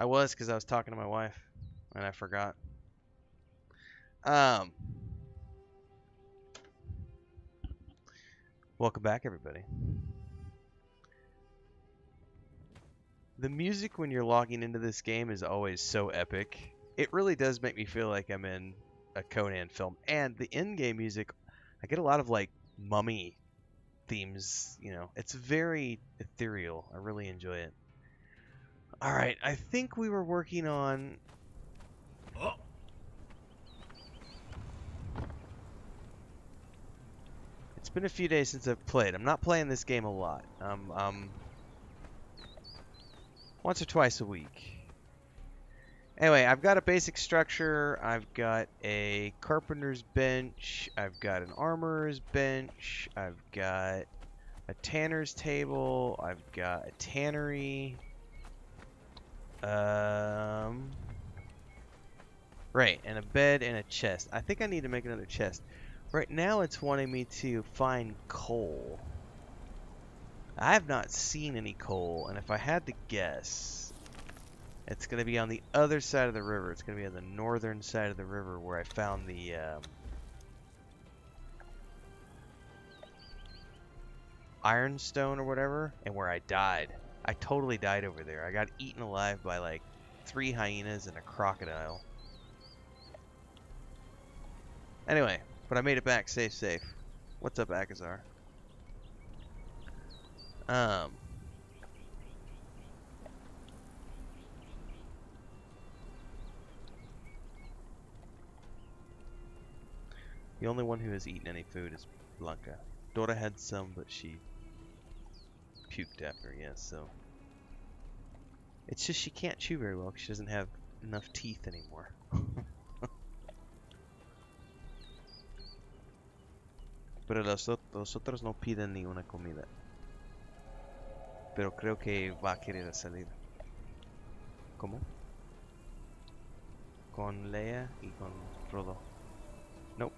I was, because I was talking to my wife, and I forgot. Welcome back, everybody. The music when you're logging into this game is always so epic. It really does make me feel like I'm in a Conan film. And the in-game music, I get a lot of, like, mummy themes, you know. It's very ethereal. I really enjoy it. All right, I think we were working on... Oh. It's been a few days since I've played. I'm not playing this game a lot. Once or twice a week. Anyway, I've got a basic structure. I've got a carpenter's bench. I've got an armorer's bench. I've got a tanner's table. I've got a tannery. Right, and a bed and a chest. I think I need to make another chest. Right now it's wanting me to find coal. I have not seen any coal, and if I had to guess, it's going to be on the other side of the river. It's going to be on the northern side of the river where I found the... ironstone or whatever, and where I died. I totally died over there. I got eaten alive by like 3 hyenas and a crocodile. Anyway, but I made it back safe. What's up, Akazar? The only one who has eaten any food is Blanca. Dora had some, but she puked after, yes, so. It's just she can't chew very well because she doesn't have enough teeth anymore. Pero los otros no piden ni una comida. Pero creo que va a querer salir. ¿Cómo? Con Leia y con Rodo. No.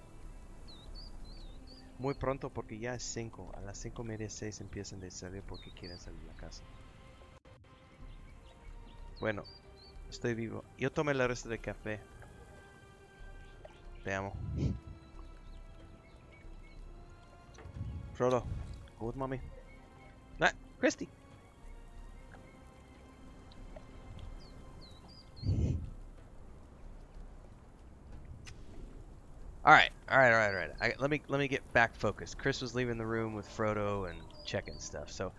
Muy pronto porque ya es 5. A las 5:30, 6 empiezan a salir porque quieren salir de la casa. Bueno, estoy vivo. Yo tomé el resto del café. Te amo. Rodo, go with mommy. Nah, Christy. All right. Let me get back focused. Chris was leaving the room with Frodo and checking stuff. So,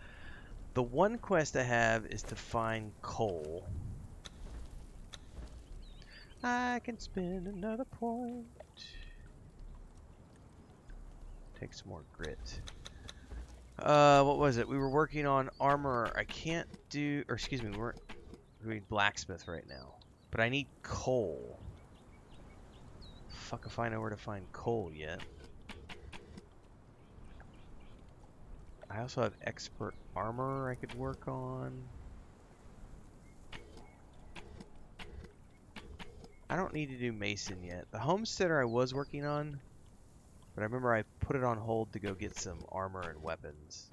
the one quest I have is to find coal. I can spin another point. Take some more grit. What was it? We were working on armor. I can't do, or excuse me, we're doing blacksmith right now. But I need coal. Fuck if I know where to find coal yet. I also have expert armor I could work on. I don't need to do mason yet. The homesteader I was working on, but I remember I put it on hold to go get some armor and weapons.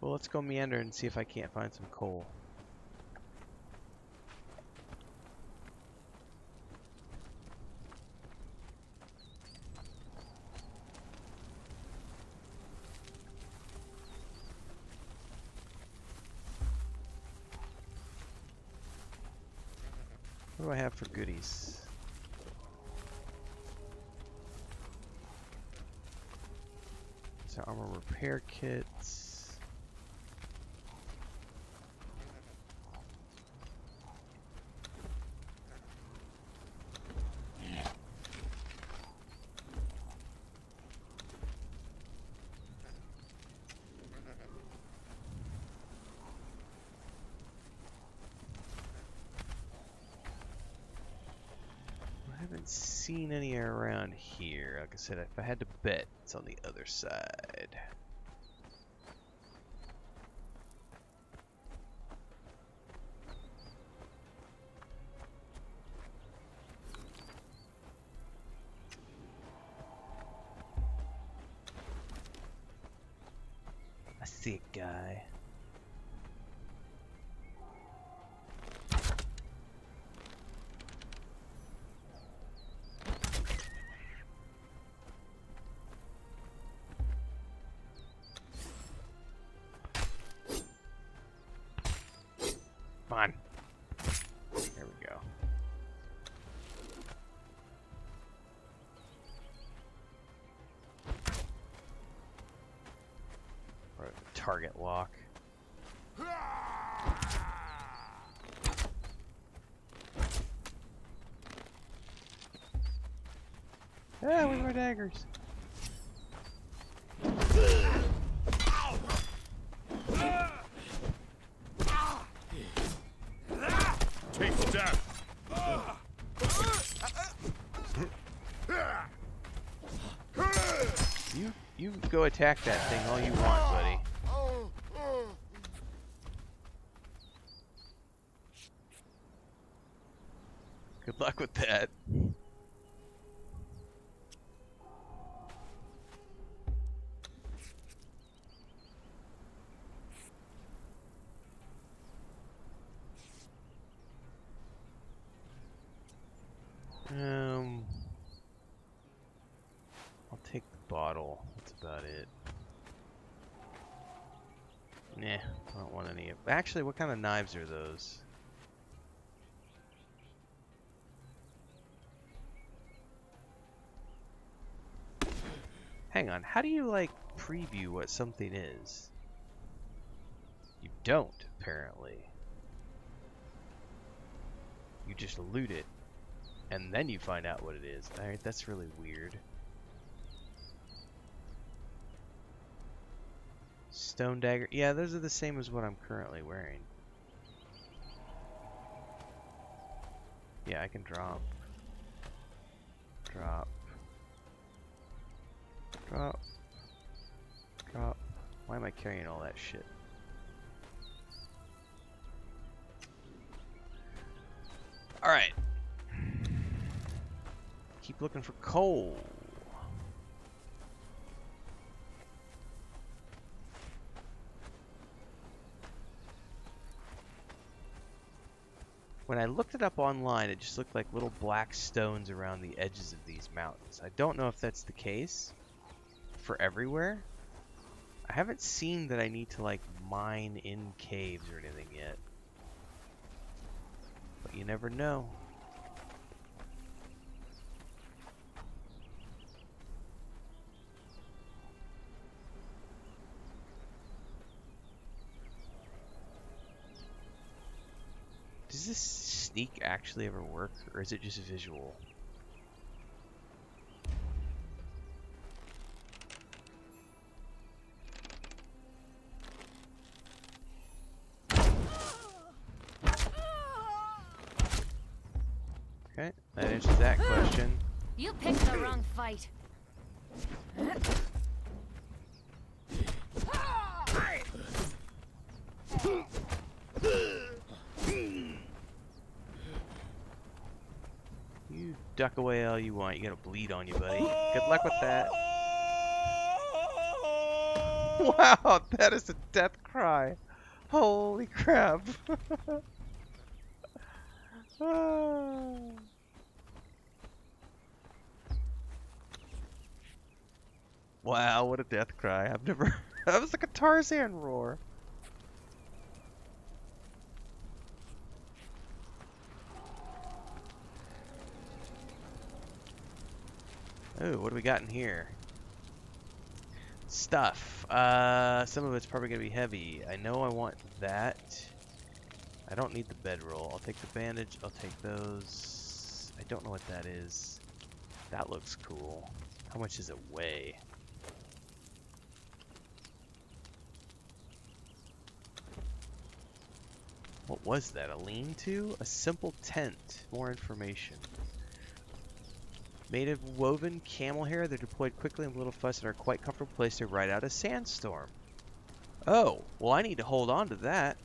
Well, let's go meander and see if I can't find some coal. What do I have for goodies? So armor repair kits. Seen any around here. Like I said, if I had to bet, it's on the other side. I see a guy. Target lock. Ah, with my daggers. Take that. You go attack that thing all you want, buddy. Good luck with that. I'll take the bottle. That's about it. Nah, I don't want any of. Actually, what kind of knives are those? Hang on, how do you, like, preview what something is? You don't, apparently. You just loot it, and then you find out what it is. Alright, that's really weird. Stone dagger. Yeah, those are the same as what I'm currently wearing. Yeah, I can drop. Drop. Drop. Drop. Why am I carrying all that shit? Alright. Keep looking for coal. When I looked it up online, it just looked like little black stones around the edges of these mountains. I don't know if that's the case for everywhere. I haven't seen that I need to, like, mine in caves or anything yet. But you never know. Does this sneak actually ever work, or is it just visual? That answers that question. You picked the wrong fight. You duck away all you want. You gotta bleed on you, buddy. Good luck with that. Wow, that is a death cry. Holy crap. Wow, what a death cry. I've never... That was like a Tarzan roar. Oh, what do we got in here? Stuff. Some of it's probably going to be heavy. I know I want that. I don't need the bedroll. I'll take the bandage. I'll take those. I don't know what that is. That looks cool. How much does it weigh? What was that? A lean-to? A simple tent. More information. Made of woven camel hair, they're deployed quickly and with little fuss and are quite comfortable place to ride out a sandstorm. Oh, well, I need to hold on to that.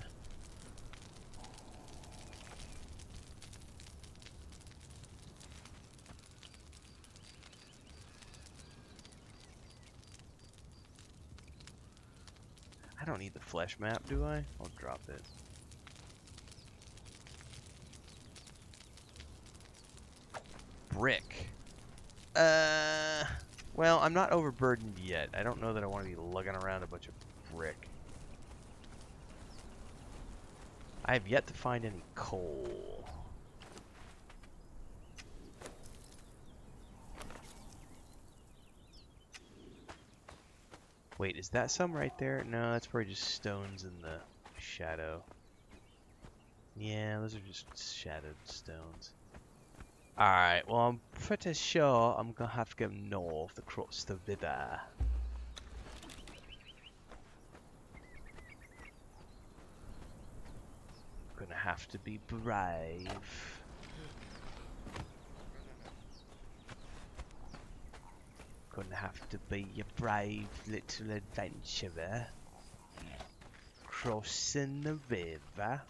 don't need the flesh map, do I? I'll drop it. Brick. Well, I'm not overburdened yet. I don't know that I want to be lugging around a bunch of brick. I have yet to find any coal. Wait, is that some right there? No, that's probably just stones in the shadow. Yeah, those are just shadowed stones. Alright, well, I'm pretty sure I'm gonna have to go north across the river. Gonna have to be brave. Gonna have to be your brave little adventurer. Crossing the river.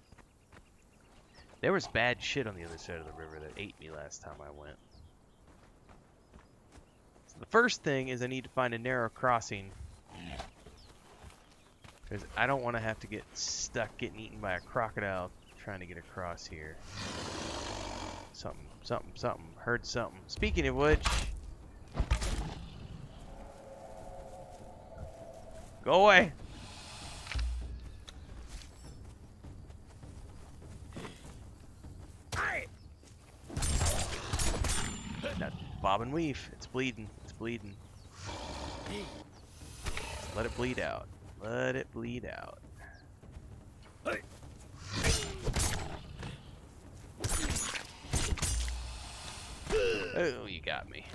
There was bad shit on the other side of the river that ate me last time I went. So the first thing is I need to find a narrow crossing. Because I don't want to have to get stuck getting eaten by a crocodile trying to get across here. Something, something, something. Heard something. Speaking of which... Go away! Bob and weave. It's bleeding. It's bleeding. Let it bleed out. Let it bleed out. Hey. Oh, you got me.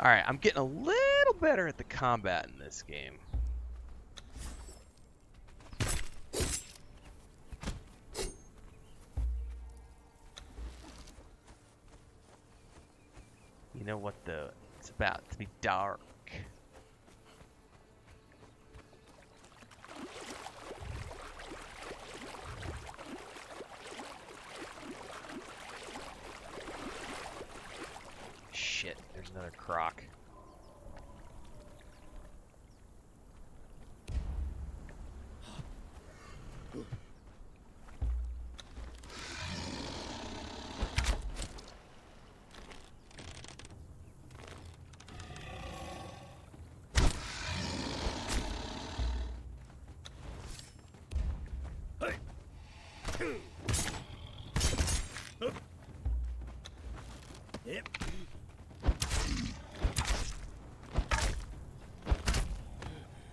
Alright, I'm getting a little better at the combat in this game. You know what though? It's about to be dark. Shit, there's another croc.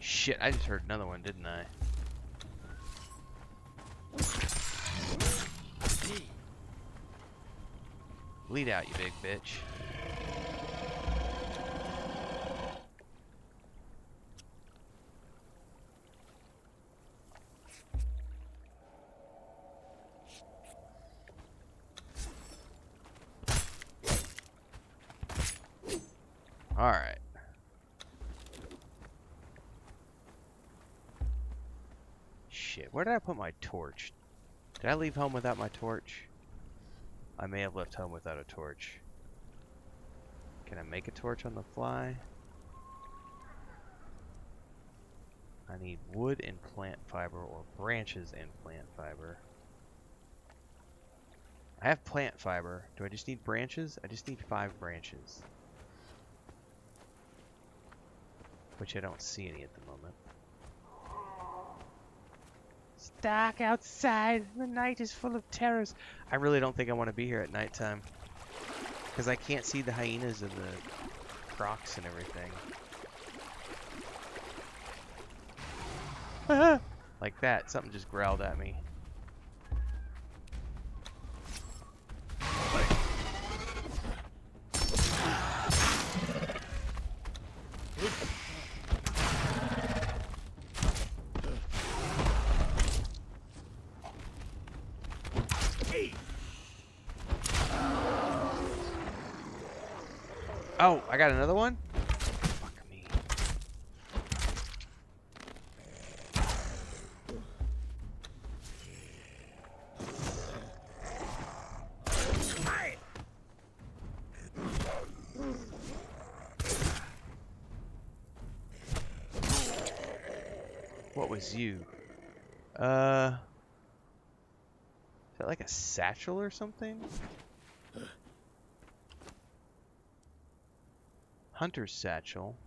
Shit, I just heard another one, didn't I? Bleed out, you big bitch. Where did I put my torch? Did I leave home without my torch? I may have left home without a torch. Can I make a torch on the fly? I need wood and plant fiber, or branches and plant fiber. I have plant fiber. Do I just need branches? I just need 5 branches. Which I don't see any at the moment. It's dark outside. The night is full of terrors. I really don't think I want to be here at nighttime. Because I can't see the hyenas and the crocs and everything. Like that. Something just growled at me. Oh, I got another one? Fuck me. What was you? Is that like a satchel or something? Hunter's satchel.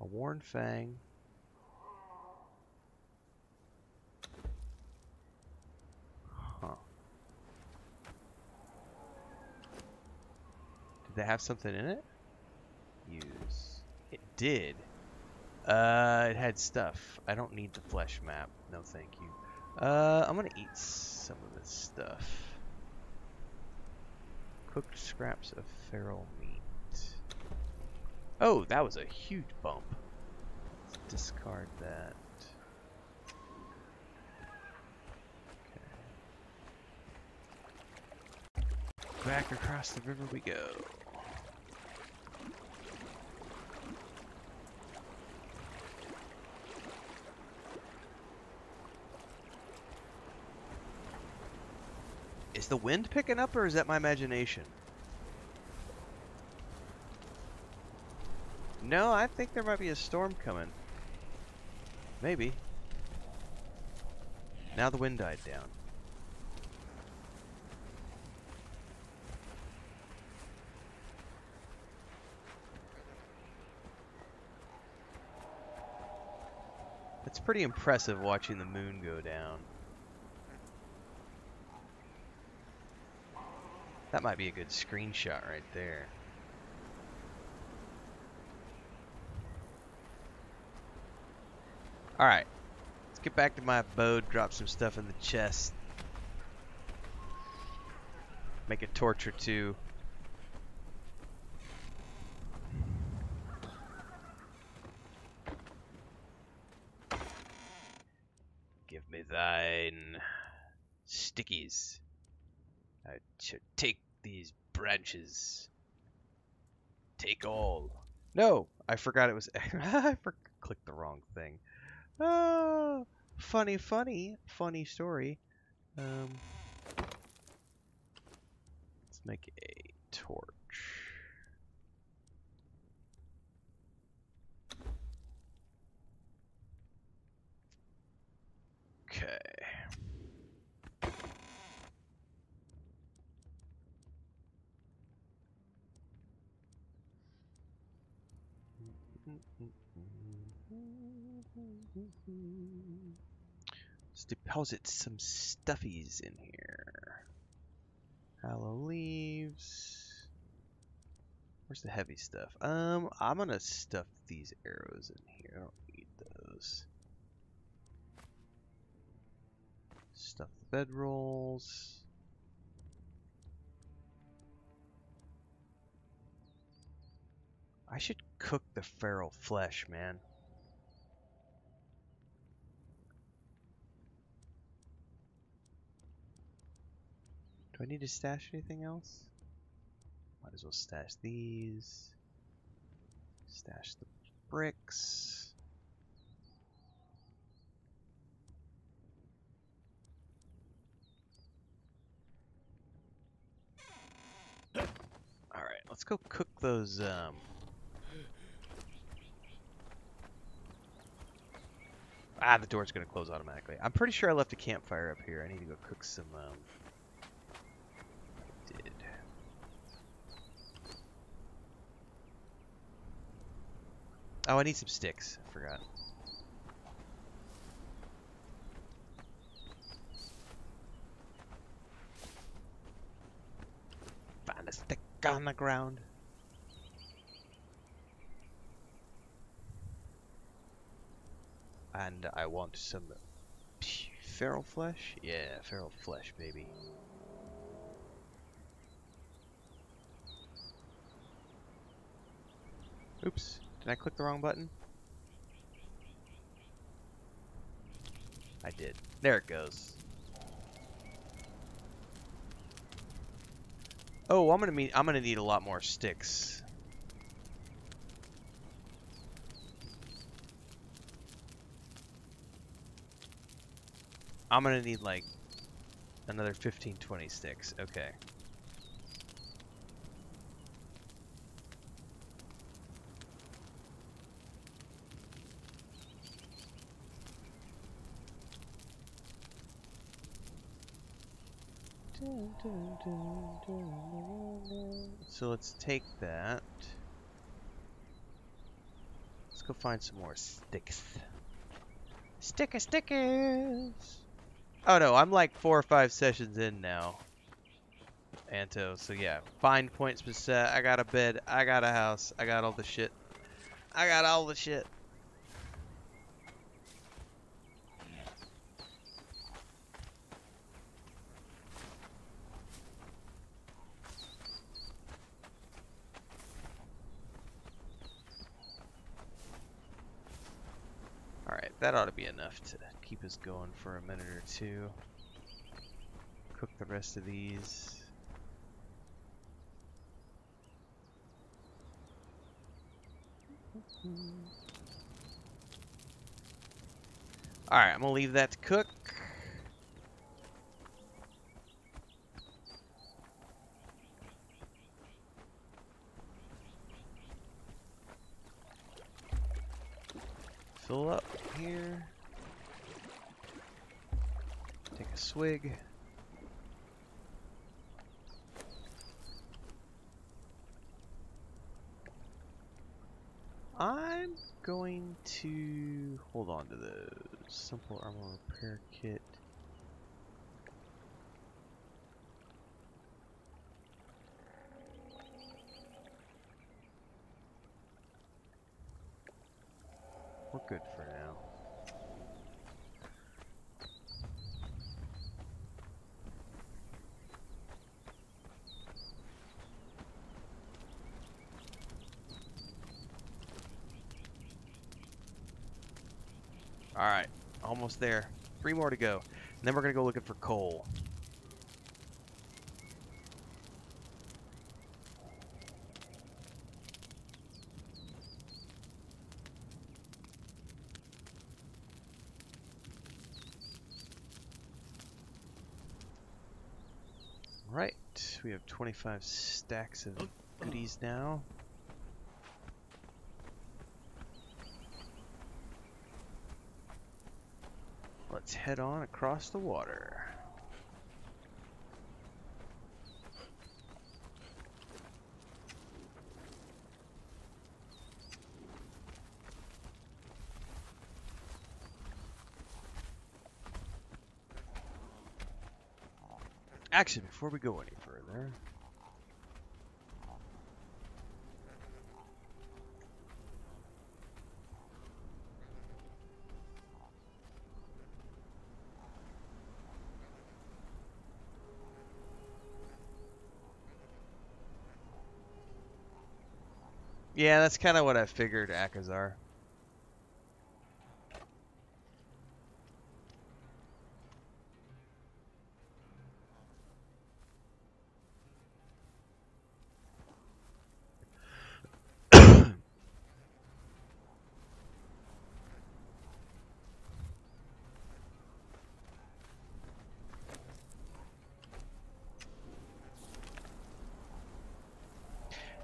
A worn fang. Huh. Did they have something in it? Use. It did. It had stuff. I don't need the flesh map. No, thank you. I'm gonna eat some of this stuff. Cooked scraps of feral meat. Oh, that was a huge bump. Let's discard that. Okay. Back across the river we go. Is the wind picking up, or is that my imagination? No, I think there might be a storm coming. Maybe. Now the wind died down. It's pretty impressive watching the moon go down. That might be a good screenshot right there. Alright, let's get back to my abode, drop some stuff in the chest. Make a torch or two. Give me thine stickies. I should take these branches. Take all. No, I forgot it was. I clicked the wrong thing. Oh, funny story. Let's make a torch. Okay. Let's deposit some stuffies in here. Aloe leaves. Where's the heavy stuff? I'm gonna stuff these arrows in here. I don't need those. Stuff the bedrolls. I should cook the feral flesh, man. Do I need to stash anything else? Might as well stash these. Stash the bricks. All right, let's go cook those. The door's gonna close automatically. I'm pretty sure I left a campfire up here. I need to go cook some. Oh, I need some sticks. I forgot. Find a stick on the ground. And I want some feral flesh? Yeah, feral flesh, baby. Oops. Did I click the wrong button? I did. There it goes. Oh, I'm gonna need a lot more sticks. I'm gonna need like another 15-20 sticks. Okay. So let's take that. Let's go find some more sticks. Stickers! Oh no, I'm like 4 or 5 sessions in now. Anto, so yeah. Find points per set. I got a bed. I got a house. I got all the shit. I got all the shit. That ought to be enough to keep us going for a minute or two. Cook the rest of these. Alright, I'm gonna leave that to cook. Fill up here. Take a swig. I'm going to hold on to those. Simple armor repair kit. We're good for now. Alright, almost there. 3 more to go. And then we're going to go looking for coal. We have 25 stacks of goodies now. Let's head on across the water. Actually, before we go any further, yeah, that's kind of what I figured, Akazar.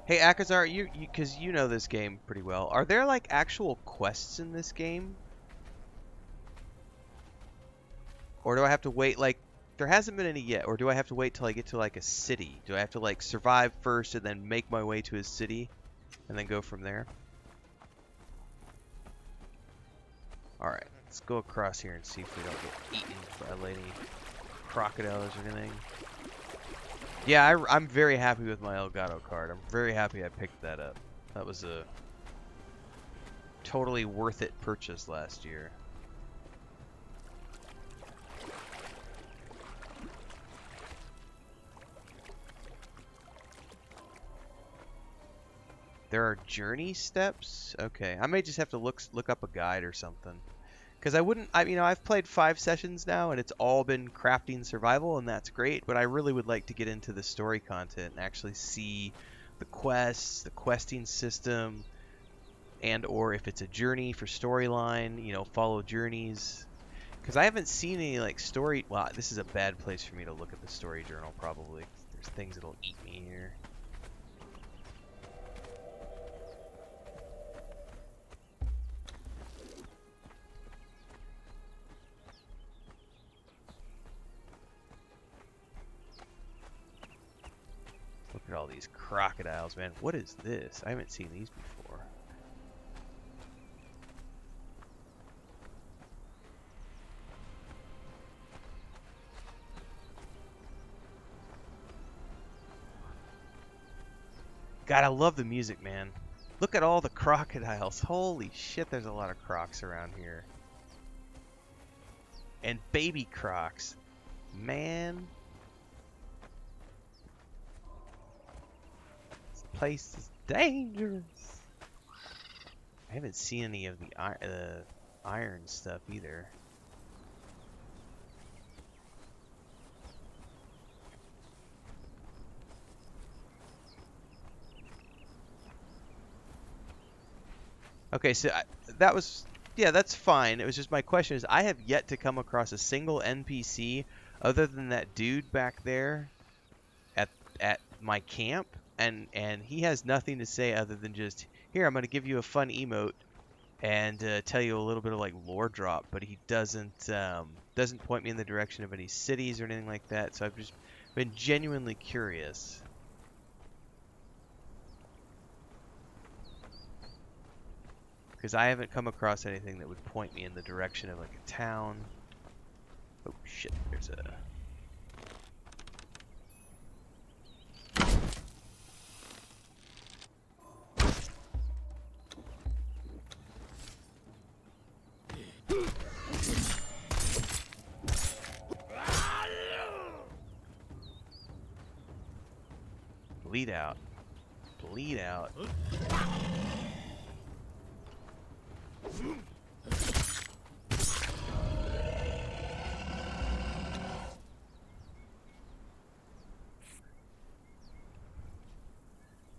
Hey, Akazar, because you know this game pretty well. Are there, like, actual quests in this game? Or do I have to wait, like... There hasn't been any yet. Or do I have to wait till I get to, like, a city? Do I have to, like, survive first and then make my way to a city? And then go from there? Alright, let's go across here and see if we don't get eaten by lady crocodiles or anything. Yeah, I'm very happy with my Elgato card. I'm very happy I picked that up. That was a totally worth it purchase last year. There are journey steps? Okay, I may just have to look up a guide or something. Because I've played 5 sessions now, and it's all been crafting survival, and that's great, but I really would like to get into the story content and actually see the quests, the questing system, and or if it's a journey for storyline, you know, follow journeys. Because I haven't seen any, like, story... Well, this is a bad place for me to look at the story journal, probably. There's things that'll eat me here. these crocodiles, man. What is this? I haven't seen these before. God, I love the music, man. Look at all the crocodiles. Holy shit, there's a lot of crocs around here. And baby crocs. Man. This place is dangerous. I haven't seen any of the iron stuff either. Okay, so that was, yeah, that's fine. It was just my question is, I have yet to come across a single NPC other than that dude back there at my camp, and he has nothing to say other than just, here, I'm going to give you a fun emote and tell you a little bit of, like, lore drop, but he doesn't point me in the direction of any cities or anything like that, so I've just been genuinely curious. Because I haven't come across anything that would point me in the direction of like a town. Oh shit, there's a... Bleed out. Bleed out.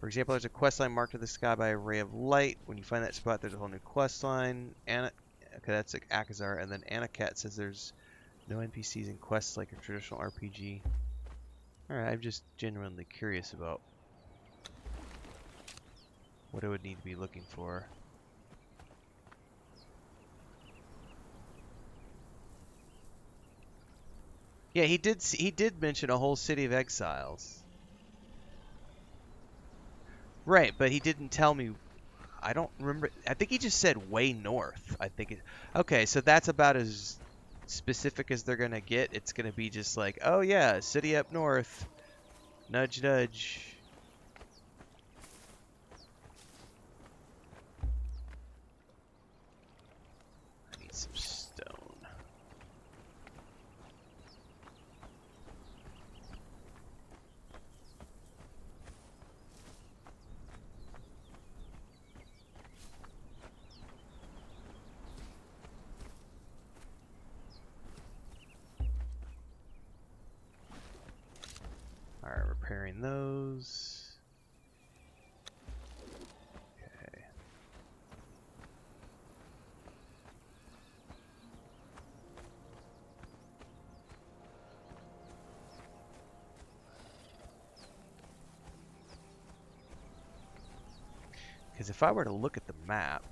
For example, there's a quest line marked to the sky by a ray of light. When you find that spot, there's a whole new quest line. Anna, okay, that's like Akazar, and then Anakat says there's no NPCs in quests like a traditional RPG. All right, I'm just genuinely curious about what I would need to be looking for. Yeah, he did mention a whole city of exiles. Right, but he didn't tell me. I don't remember. I think he just said way north. I think. Okay, so that's about as specific as they're going to get. It's going to be just like, oh yeah, city up north. Nudge, nudge. I need some stuff. Repairing those. Okay. Because if I were to look at the map,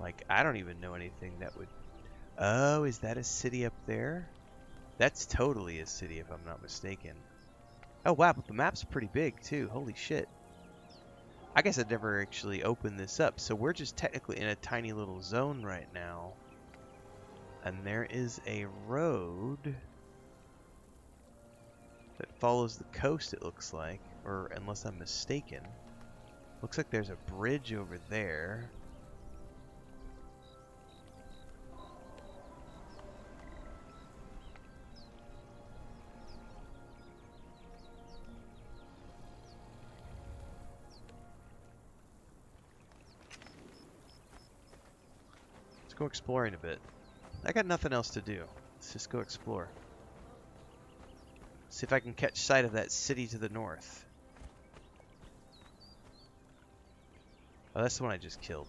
like, I don't even know anything that would... Oh, is that a city up there? That's totally a city, if I'm not mistaken. Oh, wow, but the map's pretty big, too. Holy shit. I guess I'd never actually opened this up, so we're just technically in a tiny little zone right now. And there is a road that follows the coast, it looks like, or unless I'm mistaken. Looks like there's a bridge over there. Go exploring a bit. I got nothing else to do. Let's just go explore. See if I can catch sight of that city to the north. Oh, that's the one I just killed.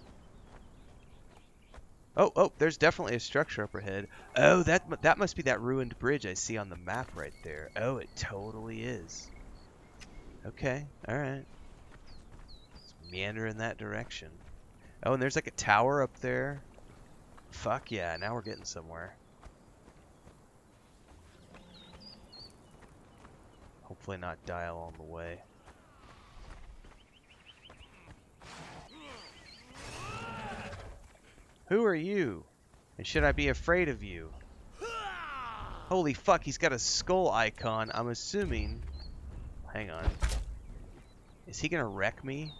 Oh, oh, there's definitely a structure up ahead. Oh, that must be that ruined bridge I see on the map right there. Oh, it totally is. Okay, alright. Let's meander in that direction. Oh, and there's like a tower up there. Fuck yeah, now we're getting somewhere. hopefully not die along the way. Who are you? And should I be afraid of you? Holy fuck, he's got a skull icon. I'm assuming... Hang on. Is he gonna wreck me?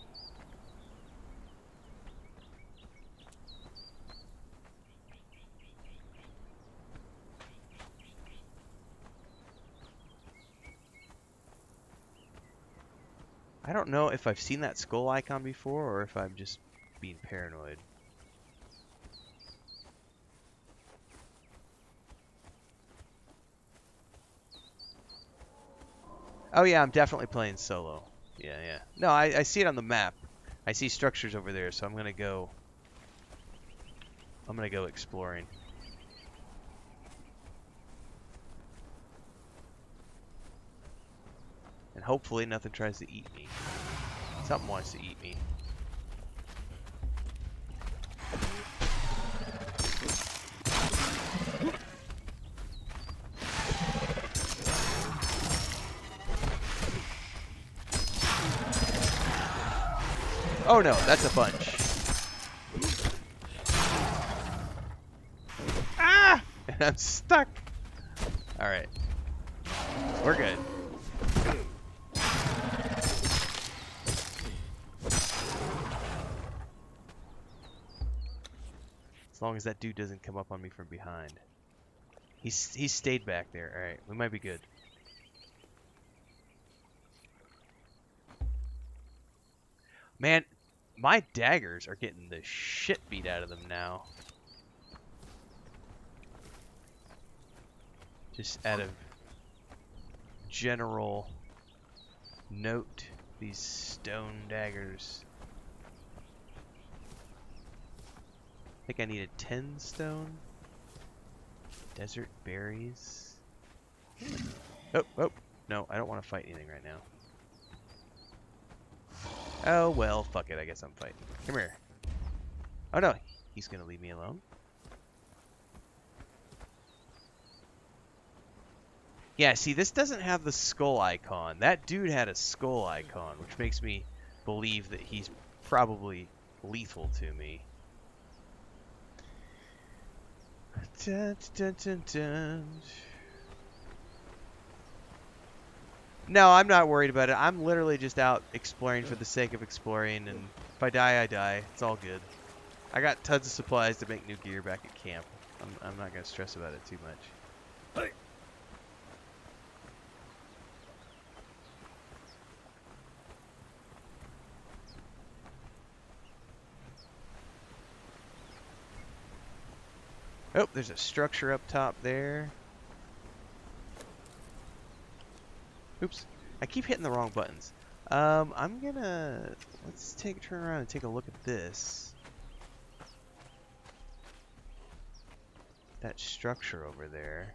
I don't know if I've seen that skull icon before or if I'm just being paranoid. Oh yeah, I'm definitely playing solo. Yeah, yeah. No, I see it on the map. I see structures over there, so I'm gonna go exploring. And hopefully nothing tries to eat me. Something wants to eat me. Oh no, that's a bunch. Ah! And I'm stuck. Alright. We're good. As long as that dude doesn't come up on me from behind. He stayed back there. Alright, we might be good. Man, my daggers are getting the shit beat out of them now. Just out of general note, these stone daggers. I think I need a 10 stone. Desert berries. Oh, oh, no, I don't want to fight anything right now. Oh, well, fuck it. I guess I'm fighting. Come here. Oh, no. He's going to leave me alone. Yeah, see, this doesn't have the skull icon. That dude had a skull icon, which makes me believe that he's probably lethal to me. Dun, dun, dun, dun. No, I'm not worried about it. I'm literally just out exploring for the sake of exploring, and if I die, I die. It's all good. I got tons of supplies to make new gear back at camp. I'm not going to stress about it too much. Hey. Oh, there's a structure up top there. Oops, I keep hitting the wrong buttons. Let's turn around and take a look at this. That structure over there.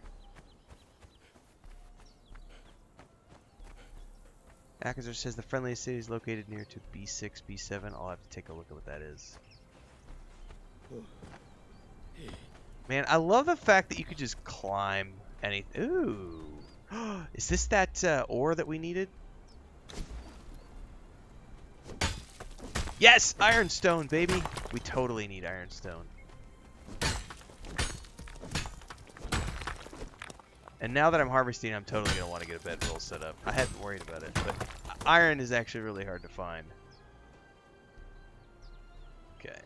Akazer says the friendliest city is located near to B6, B7. I'll have to take a look at what that is. Man, I love the fact that you could just climb anything. Ooh. Is this that ore that we needed? Yes! Ironstone, baby! We totally need ironstone. And now that I'm harvesting, I'm totally going to want to get a bedroll set up. I hadn't worried about it, but iron is actually really hard to find. Okay.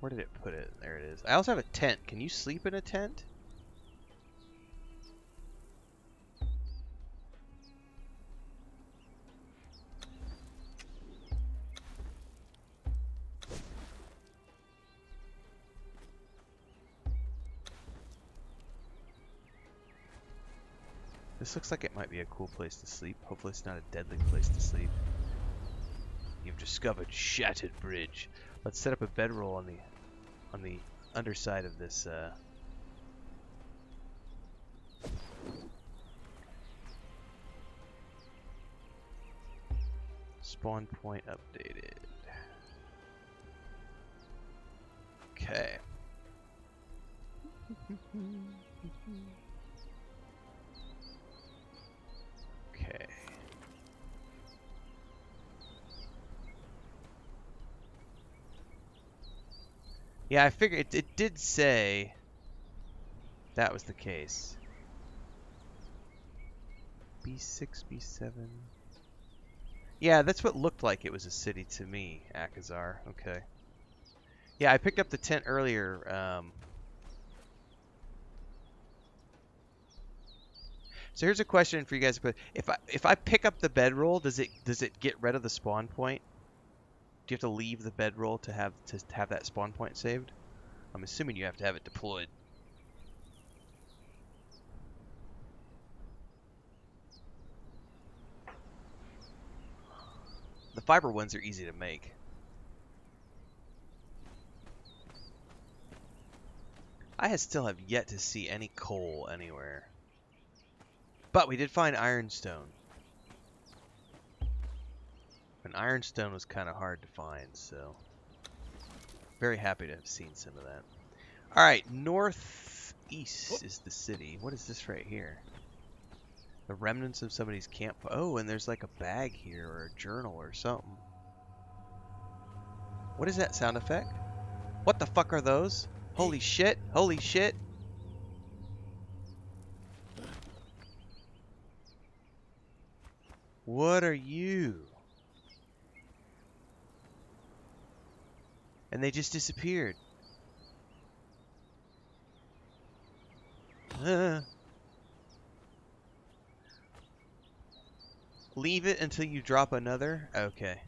Where did it put it? There it is. I also have a tent. Can you sleep in a tent? This looks like it might be a cool place to sleep. Hopefully it's not a deadly place to sleep. You've discovered Shattered Bridge. Let's set up a bedroll on the underside of this Spawn point updated. Okay. Okay. Yeah, I figured it did say that was the case. B6, B7. Yeah, that's what looked like it was a city to me, Akazar. Okay. Yeah, I picked up the tent earlier. So here's a question for you guys to put. If I pick up the bedroll, does it get rid of the spawn point? Do you have to leave the bedroll to have that spawn point saved? I'm assuming you have to have it deployed. The fiber ones are easy to make. I still have yet to see any coal anywhere. But we did find ironstone. And ironstone was kind of hard to find, so... Very happy to have seen some of that. Alright, northeast is the city. What is this right here? The remnants of somebody's camp. Oh, and there's like a bag here or a journal or something. What is that sound effect? What the fuck are those? Holy shit. Holy shit. What are you? And they just disappeared. Leave it until you drop another? Okay.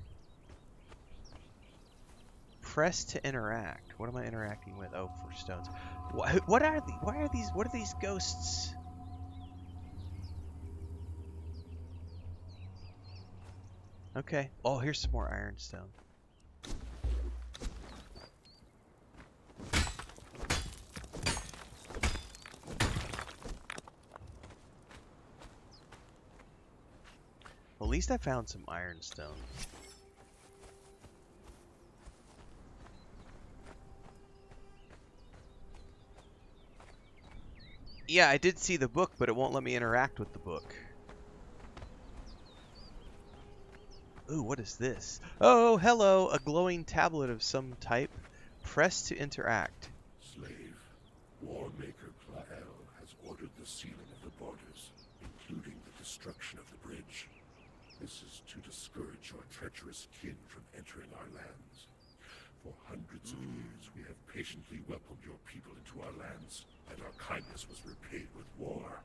Press to interact. What am I interacting with? Oh, for stones. What are the, why are these, what are these ghosts? Okay. Oh, here's some more ironstone. Well, at least I found some ironstone. Yeah, I did see the book, but it won't let me interact with the book. Ooh, what is this? Oh, hello! A glowing tablet of some type. Press to interact. Slave, Warmaker Plael has ordered the sealing of the borders, including the destruction of the bridge. This is to discourage your treacherous kin from entering our lands. For hundreds of years, we have patiently welcomed your people into our lands, and our kindness was repaid with war.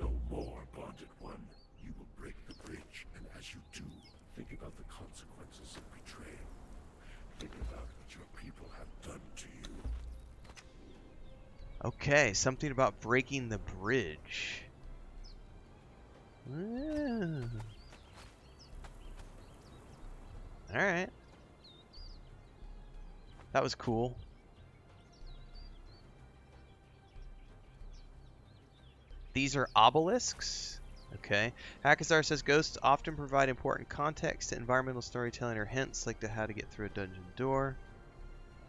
No more, bonded one. You will break the bridge, and as you do, think about the consequences of betrayal. Think about what your people have done to you. Okay, something about breaking the bridge. Ooh. All right, that was cool. These are obelisks. Okay. Akazar says ghosts often provide important context to environmental storytelling or hints like to how to get through a dungeon door.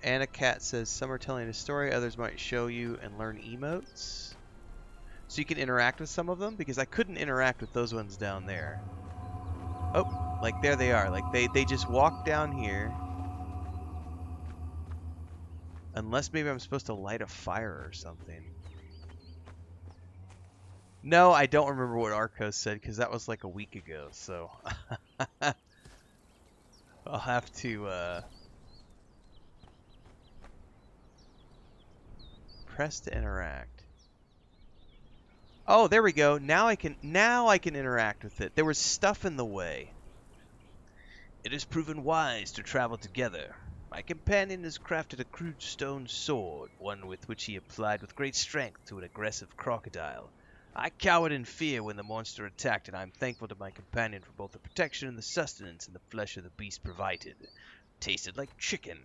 Anna Cat says some are telling a story, others might show you and learn emotes. So you can interact with some of them, because I couldn't interact with those ones down there. Oh, like there they are. Like they just walk down here. Unless maybe I'm supposed to light a fire or something. No, I don't remember what Arcos said, because that was like a week ago, so... I'll have to... Press to interact. Oh, there we go. Now I can interact with it. There was stuff in the way. It has proven wise to travel together. My companion has crafted a crude stone sword, one with which he applied with great strength to an aggressive crocodile. I cowered in fear when the monster attacked, and I am thankful to my companion for both the protection and the sustenance and the flesh of the beast provided. It tasted like chicken.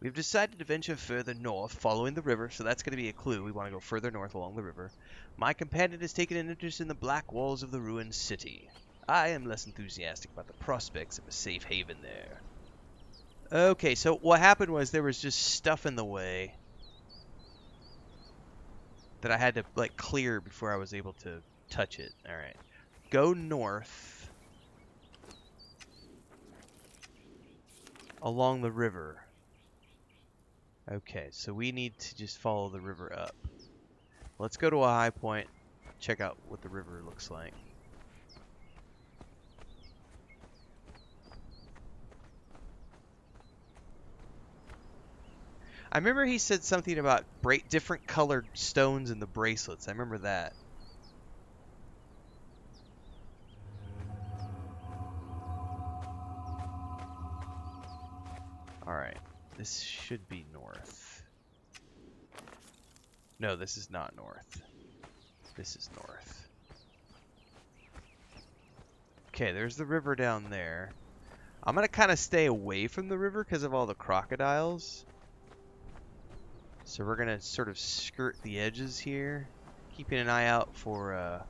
We have decided to venture further north, following the river, so that's going to be a clue. We want to go further north along the river. My companion has taken an interest in the black walls of the ruined city. I am less enthusiastic about the prospects of a safe haven there. Okay, so what happened was there was just stuff in the way that I had to, like, clear before I was able to touch it. Alright. Go north along the river. Okay, so we need to just follow the river up. Let's go to a high point, check out what the river looks like. I remember he said something about different colored stones in the bracelets. I remember that. Alright, this should be north. No, this is not north. This is north. Okay, there's the river down there. I'm going to kind of stay away from the river because of all the crocodiles. So we're going to sort of skirt the edges here, keeping an eye out for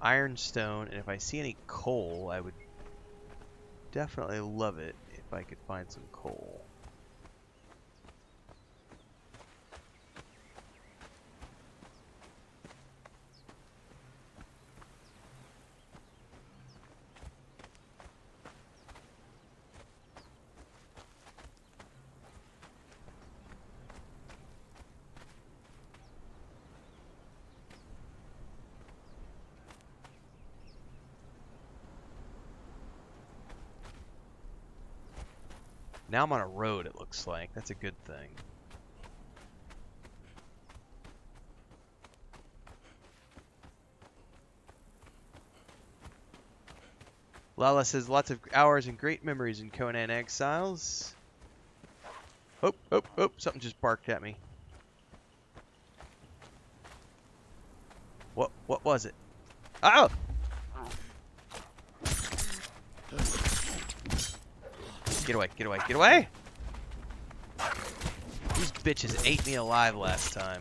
ironstone. And if I see any coal, I would definitely love it if I could find some coal. Now I'm on a road, it looks like. That's a good thing. Lala says, lots of hours and great memories in Conan Exiles. Oh, oh, oh, something just barked at me. What was it? Oh! Get away, get away, get away! These bitches ate me alive last time.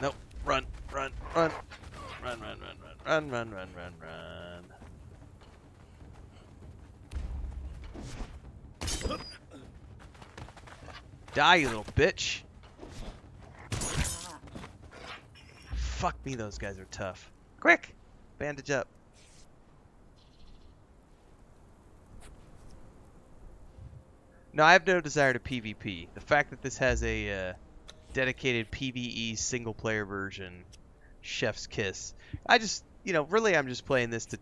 Nope, run, run, run. Run, run, run, run, run, run, run, run, run. Die, you little bitch! Fuck me, those guys are tough. Quick! Bandage up. No, I have no desire to PvP. The fact that this has a dedicated PvE single-player version, chef's kiss. I just, you know, really I'm just playing this to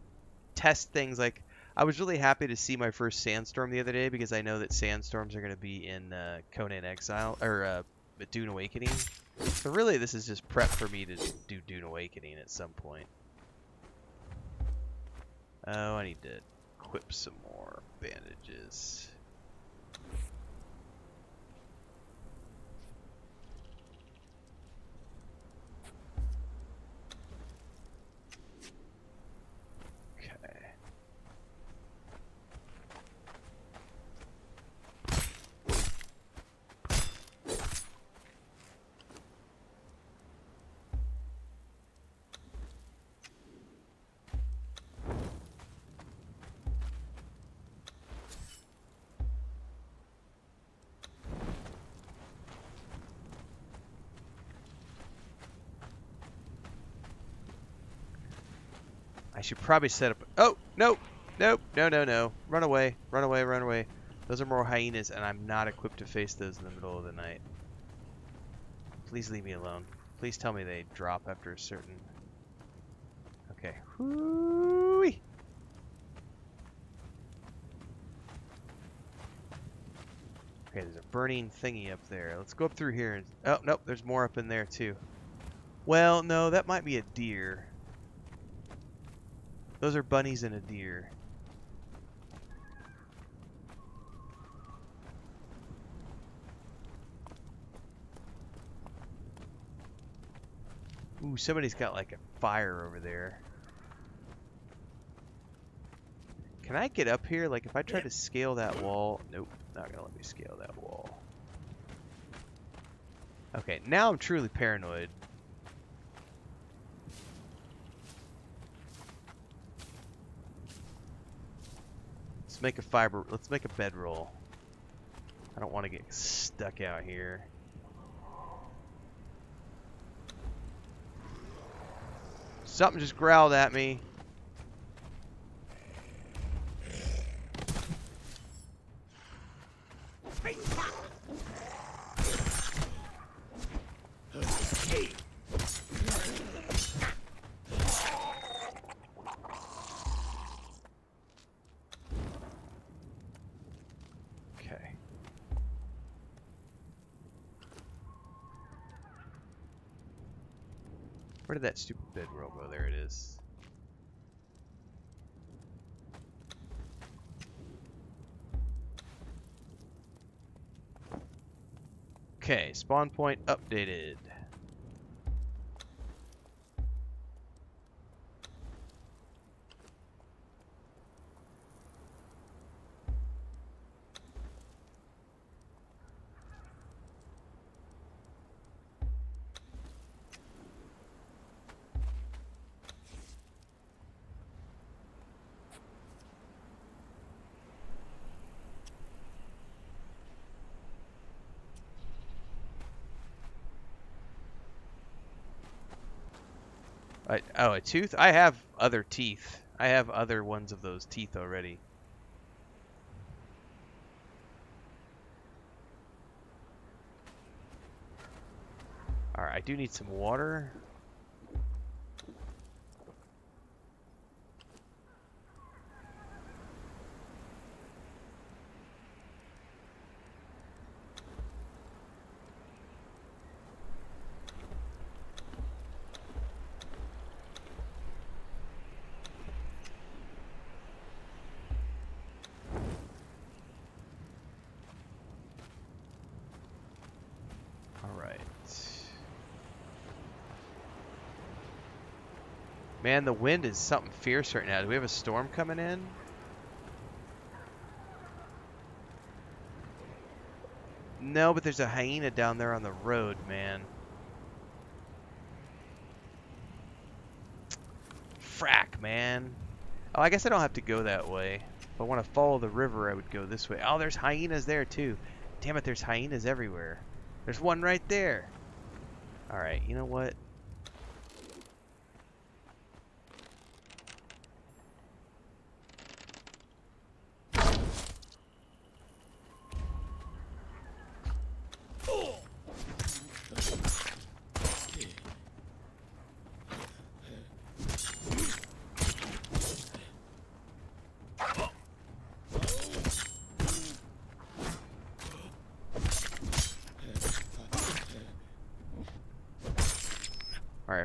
test things. Like, I was really happy to see my first sandstorm the other day because I know that sandstorms are going to be in Conan Exile, or Dune Awakening. So really this is just prep for me to do Dune Awakening at some point. Oh, I need to equip some more bandages. I should probably set up... Oh! No! Nope! No, no, no. Run away. Run away, run away. Those are more hyenas, and I'm not equipped to face those in the middle of the night. Please leave me alone. Please tell me they drop after a certain... Okay. Whoo-wee! Okay, there's a burning thingy up there. Let's go up through here. And... Oh, nope. There's more up in there, too. Well, no. That might be a deer. Those are bunnies and a deer. Ooh, somebody's got like a fire over there. Can I get up here? Like if I try to scale that wall... Nope, not gonna let me scale that wall. Okay, now I'm truly paranoid. Let's make a fiber. Let's make a bedroll. I don't want to get stuck out here. Something just growled at me. Where did that stupid bedroll go? There it is. Okay, spawn point updated. Oh, a tooth? I have other teeth. I have other ones of those teeth already. Alright, I do need some water. Man, the wind is something fierce right now. Do we have a storm coming in? No, but there's a hyena down there on the road, man. Frack, man. Oh, I guess I don't have to go that way. If I want to follow the river, I would go this way. Oh, there's hyenas there, too. Damn it, there's hyenas everywhere. There's one right there. All right, you know what?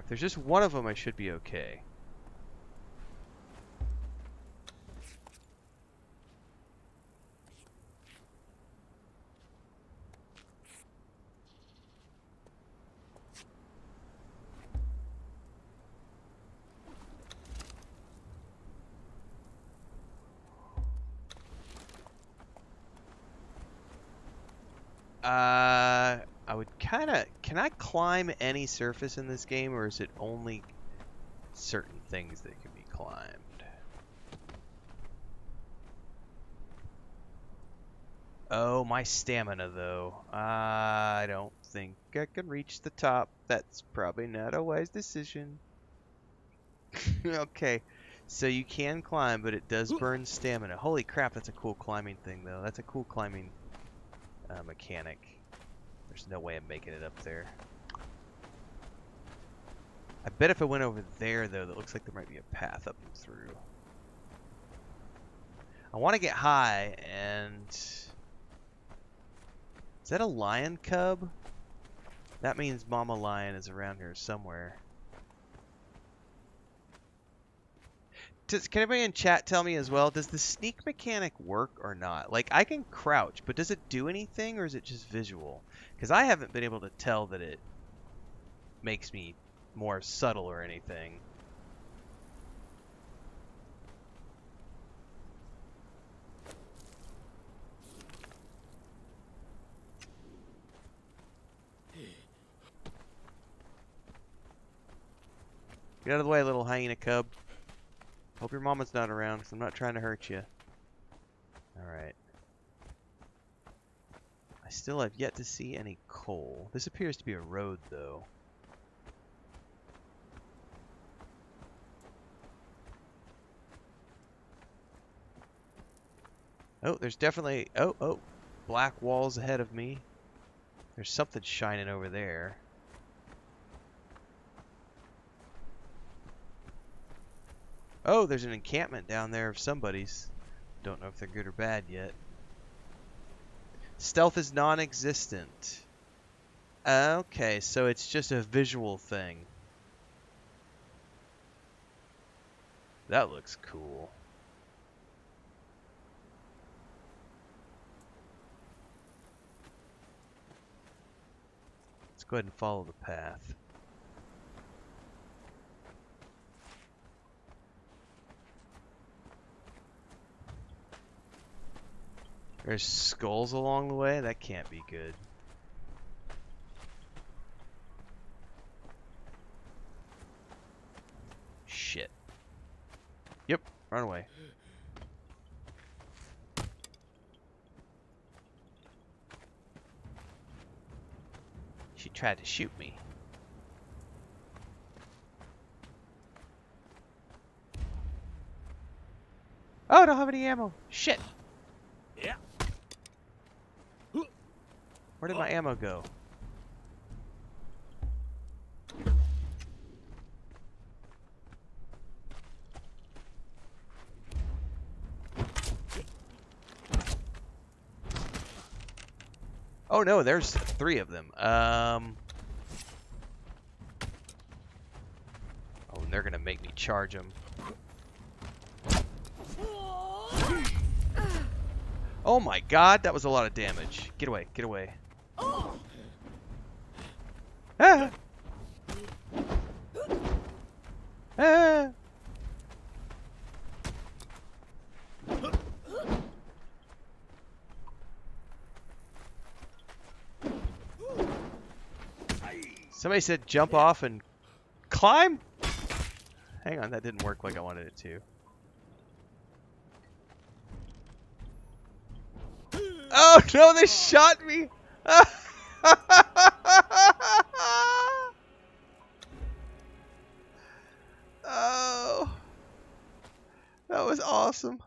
There's just one of them, I should be okay. Can I climb any surface in this game, or is it only certain things that can be climbed? Oh, my stamina, though. I don't think I can reach the top. That's probably not a wise decision. Okay, so you can climb, but it does burn stamina. Holy crap, that's a cool climbing thing, though. That's a cool climbing mechanic. There's no way I'm making it up there. I bet if I went over there, though, that looks like there might be a path up and through. I want to get high, and... Is that a lion cub? That means Mama Lion is around here somewhere. Can everybody in chat tell me as well, does the sneak mechanic work or not? Like, I can crouch, but does it do anything, or is it just visual? Because I haven't been able to tell that it makes me more subtle or anything. Get out of the way, little hyena cub. Hope your mama's not around, because I'm not trying to hurt you. Still, I've yet to see any coal. This appears to be a road, though. Oh, there's definitely... Oh, black walls ahead of me. There's something shining over there. Oh, there's an encampment down there of somebody's. Don't know if they're good or bad yet. Stealth is non-existent. Okay, so it's just a visual thing. That looks cool. Let's go ahead and follow the path. There's skulls along the way? That can't be good. Shit. Yep, run away. She tried to shoot me. Oh, I don't have any ammo. Shit. Yeah. Where did my ammo go? Oh no, there's three of them. Oh, and they're gonna make me charge them. Oh my god, that was a lot of damage. Get away, get away. Ah. Ah. Somebody said jump off and climb? Hang on, that didn't work like I wanted it to. Oh no, they shot me! Oh, that was awesome.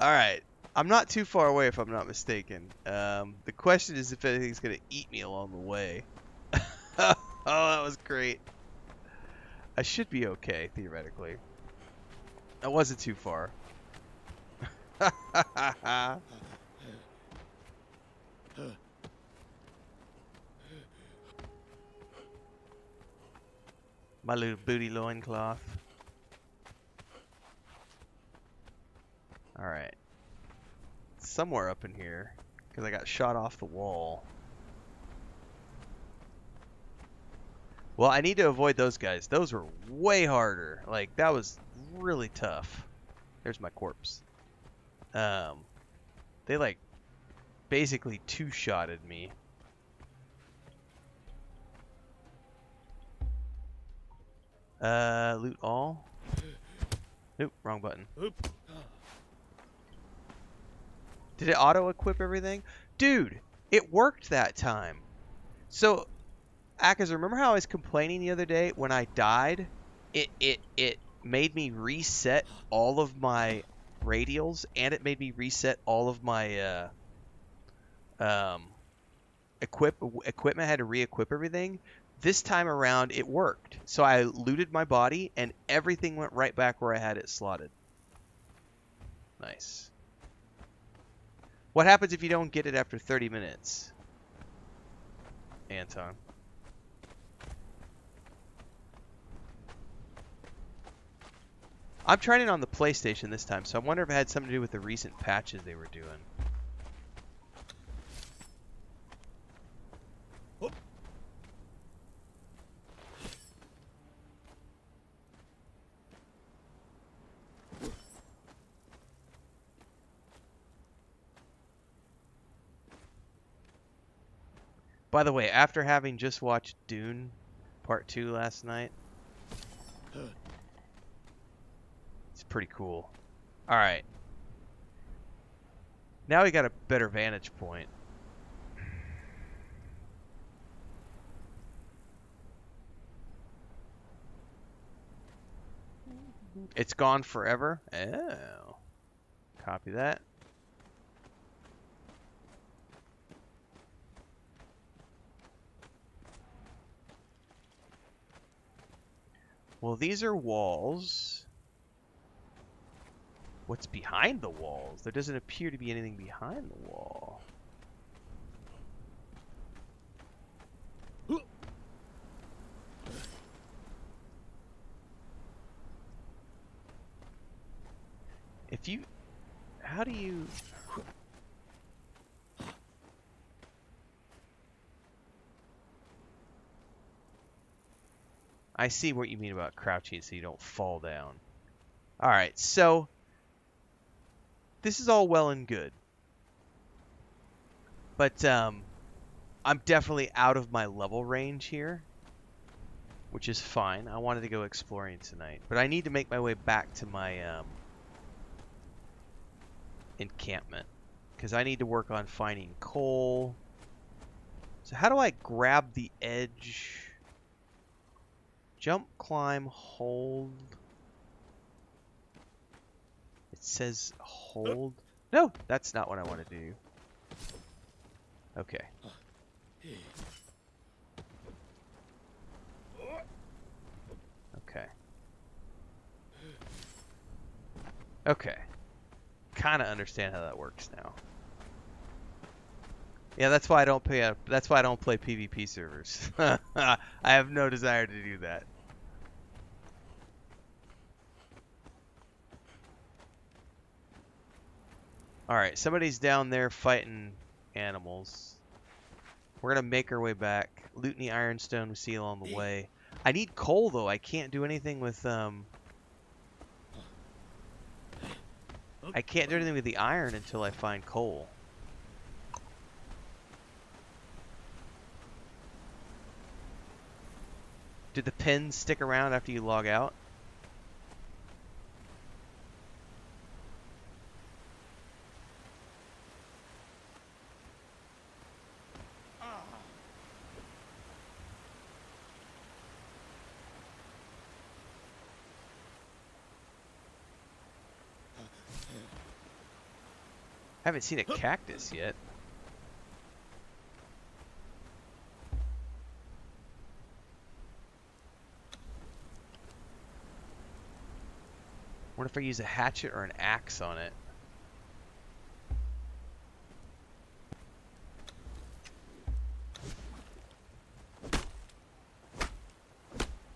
Alright, I'm not too far away if I'm not mistaken. The question is if anything's gonna eat me along the way. Oh, that was great. I should be okay, theoretically. That wasn't too far. My little booty loincloth. Alright. Somewhere up in here, because I got shot off the wall. Well, I need to avoid those guys. Those were way harder. Like, that was really tough. There's my corpse. They, like, basically two-shotted me. Loot all? Nope, wrong button. Did it auto-equip everything? Dude, it worked that time. So, Akas, remember how I was complaining the other day when I died? It made me reset all of my radials, and it made me reset all of my equipment. I had to re-equip everything. This time around, it worked. So I looted my body, and everything went right back where I had it slotted. Nice. What happens if you don't get it after 30 minutes? Anton. I'm trying it on the PlayStation this time, so I wonder if it had something to do with the recent patches they were doing. By the way, after having just watched Dune Part 2 last night, pretty cool. All right, Now we got a better vantage point. It's gone forever. Oh. Copy that. Well, these are walls. What's behind the walls? There doesn't appear to be anything behind the wall. If you... How do you... I see what you mean about crouching so you don't fall down. Alright, so this is all well and good. But I'm definitely out of my level range here, which is fine. I wanted to go exploring tonight, but I need to make my way back to my encampment because I need to work on finding coal. So how do I grab the edge? Jump, climb, hold. It says hold. No, that's not what I want to do. Okay. Okay. Okay. Kind of understand how that works now. Yeah, that's why I don't pay. That's why I don't play PvP servers. I have no desire to do that. All right, somebody's down there fighting animals. We're gonna make our way back. Loot any ironstone we see along the way. I need coal though. I can't do anything with I can't do anything with the iron until I find coal. Did the pins stick around after you log out? I haven't seen a cactus yet. What if I use a hatchet or an axe on it?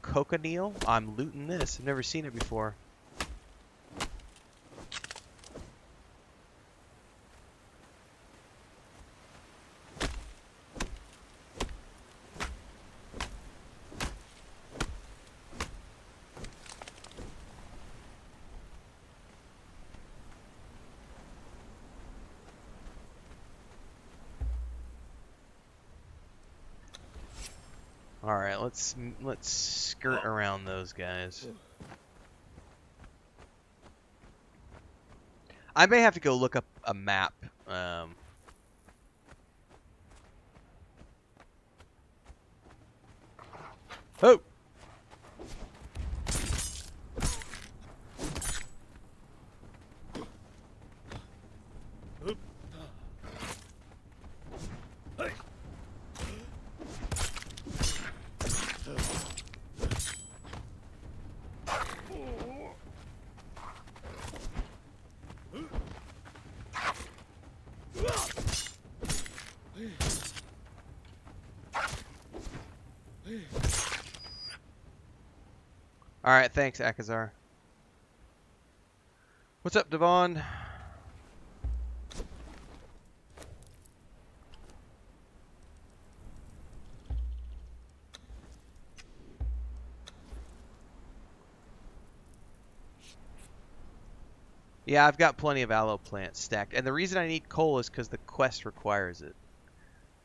Cochineal? I'm looting this. I've never seen it before. Let's skirt around those guys. I may have to go look up a map. Oh! Alright, thanks, Akazar. What's up, Devon? Yeah, I've got plenty of aloe plants stacked. And the reason I need coal is because the quest requires it.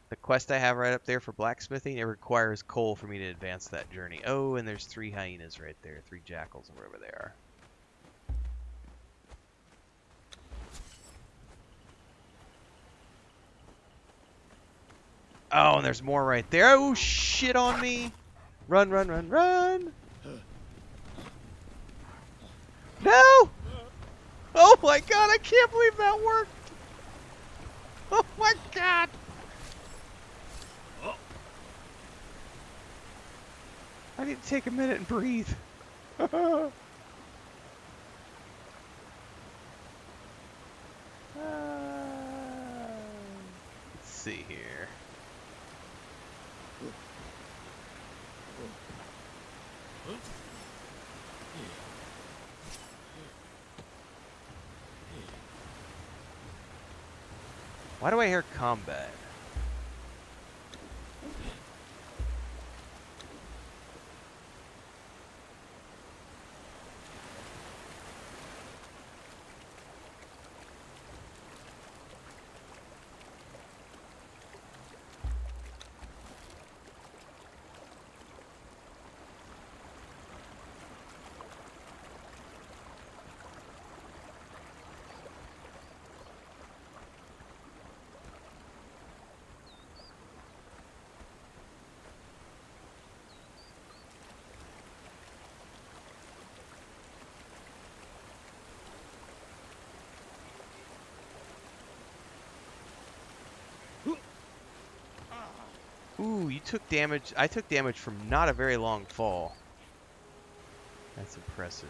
The quest I have right up there for blacksmithing, it requires coal for me to advance that journey. Oh, and there's three hyenas right there, three jackals, or wherever they are. Oh, and there's more right there. Oh, shit on me. Run, run, run, run. No! Oh my god, I can't believe that worked. Oh my god. I need to take a minute and breathe. Let's see here. Why do I hear combat? Ooh, you took damage. I took damage from not a very long fall. That's impressive.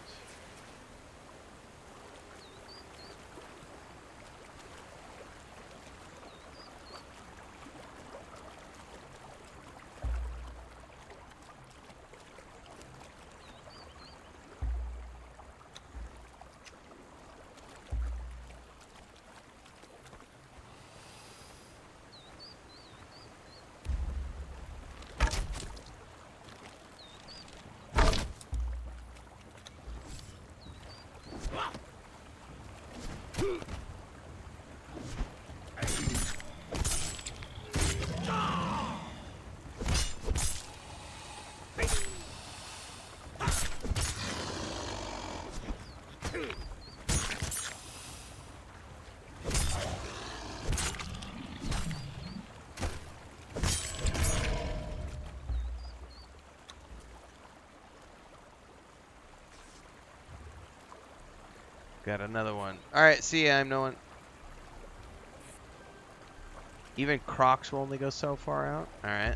Got another one. Alright, see ya, I'm no one. Even Crocs will only go so far out. Alright.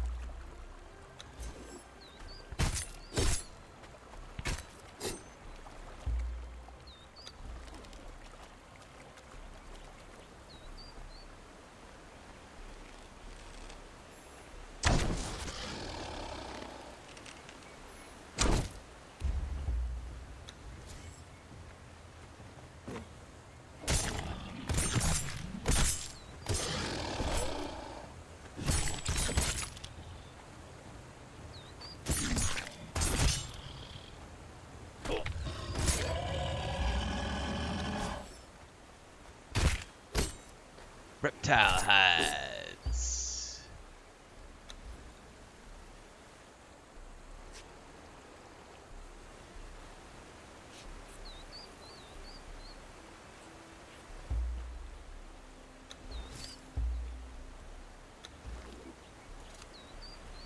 Hides.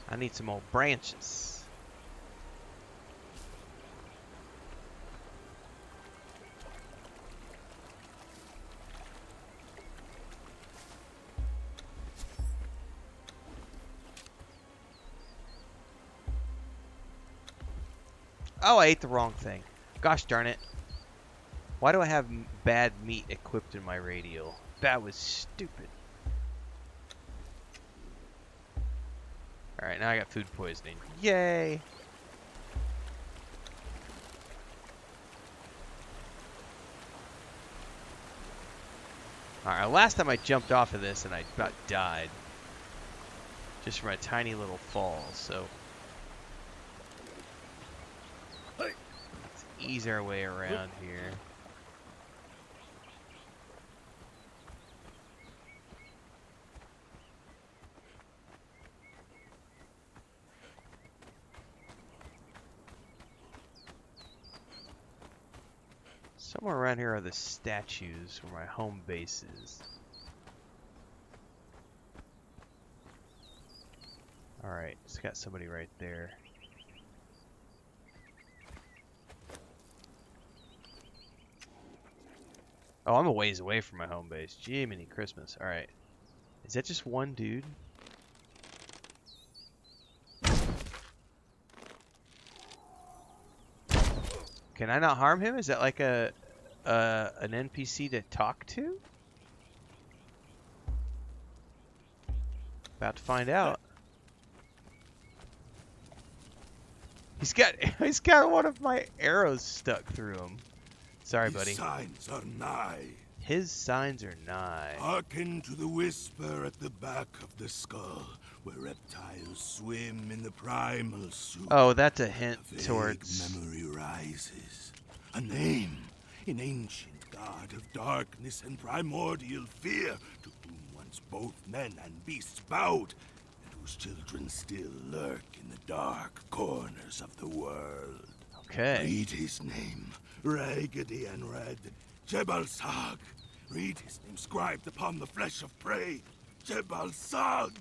I need some old branches. Oh, I ate the wrong thing. Gosh darn it. Why do I have bad meat equipped in my radial? That was stupid. Alright, now I got food poisoning. Yay! Alright, last time I jumped off of this and I about died. Just from a tiny little fall, so... ease our way around here. Somewhere around here are the statues where my home base is. Alright, it's got somebody right there. Oh, I'm a ways away from my home base. Jiminy Christmas. Alright. Is that just one dude? Can I not harm him? Is that like a an NPC to talk to? About to find out. He's got one of my arrows stuck through him. Sorry, buddy. His signs are nigh. His signs are nigh. Hearken to the whisper at the back of the skull, where reptiles swim in the primal soup. Oh, that's a hint towards... memory rises. A name, an ancient god of darkness and primordial fear, to whom once both men and beasts bowed, and whose children still lurk in the dark corners of the world. Okay. Read his name. Raggedy and red, Jebal Sag. Read his name scribed upon the flesh of prey, Jebal Sag.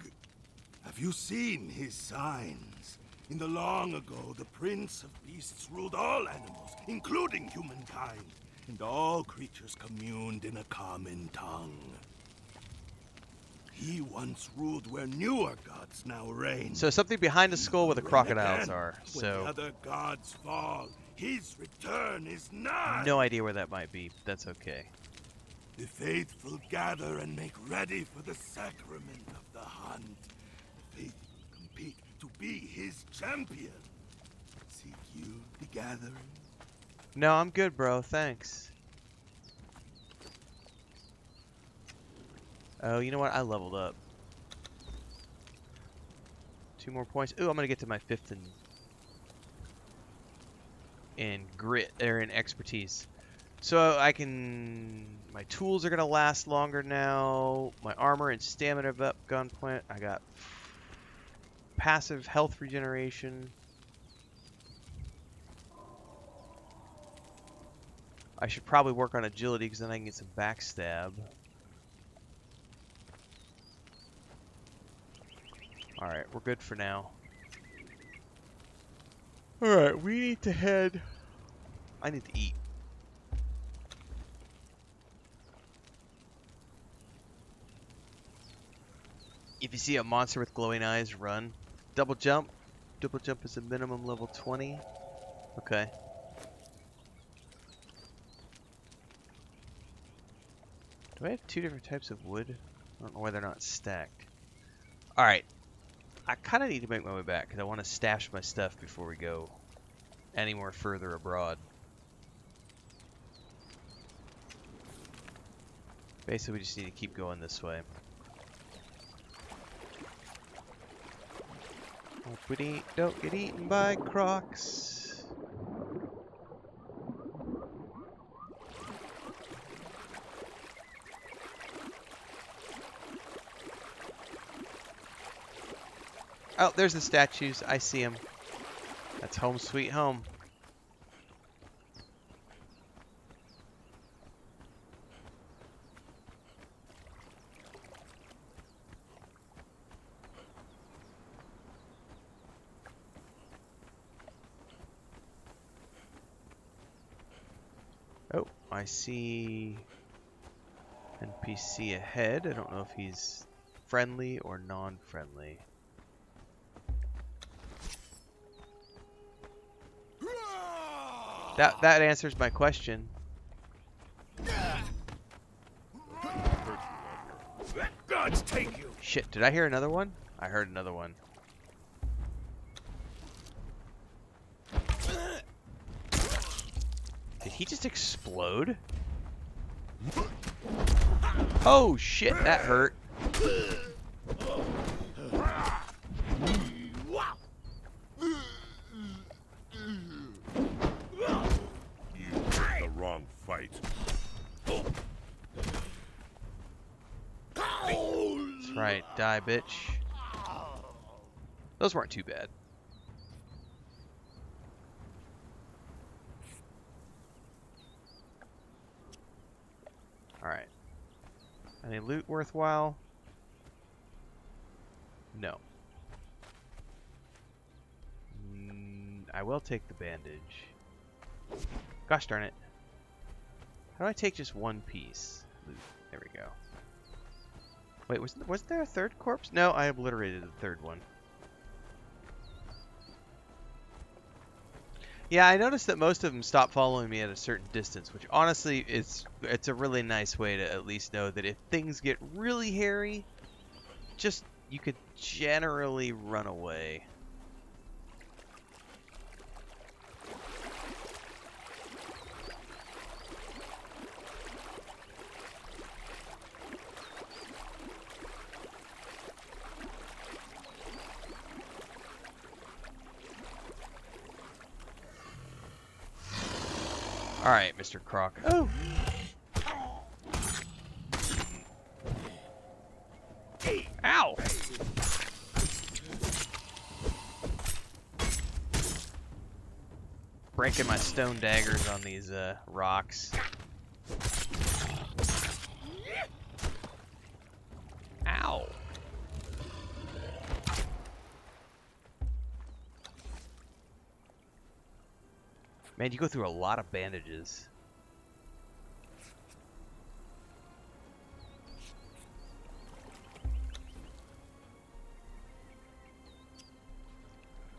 Have you seen his signs? In the long ago, the Prince of Beasts ruled all animals, including humankind, and all creatures communed in a common tongue. He once ruled where newer gods now reign. So something behind the skull where the crocodiles are. So when other gods fall, his return is nigh. No idea where that might be. That's okay. The faithful gather and make ready for the sacrament of the hunt. The faithful compete to be his champion. Seek you the gathering? No, I'm good, bro. Thanks. Oh, you know what? I leveled up. 2 more points. Ooh, I'm gonna get to my 5th and... grit, or in expertise. So I can... my tools are going to last longer now. My armor and stamina have up, gunplant. I got passive health regeneration. I should probably work on agility because then I can get some backstab. Alright, we're good for now. Alright, we need to head... I need to eat. If you see a monster with glowing eyes, run. Double jump. Double jump is a minimum level 20. Okay. Do I have 2 different types of wood? I don't know why they're not stacked. Alright. I kind of need to make my way back because I want to stash my stuff before we go any more further abroad. Basically, we just need to keep going this way. Hope we don't get eaten by crocs. Oh, there's the statues. I see them. That's home sweet home. Oh, I see NPC ahead. I don't know if he's friendly or non-friendly. That answers my question. Gods take you. Shit, did I hear another one? I heard another one. Did he just explode? Oh shit, that hurt. Right, die, bitch. Those weren't too bad. Alright. Any loot worthwhile? No. I will take the bandage. Gosh darn it. How do I take just one piece? Loot. There we go. Wait, wasn't there a third corpse? No, I obliterated the third one. Yeah, I noticed that most of them stop following me at a certain distance, which honestly, it's a really nice way to at least know that if things get really hairy, just you could generally run away. All right, Mr. Croc. Oh. Ow. Breaking my stone daggers on these rocks. Ow. Man, you go through a lot of bandages.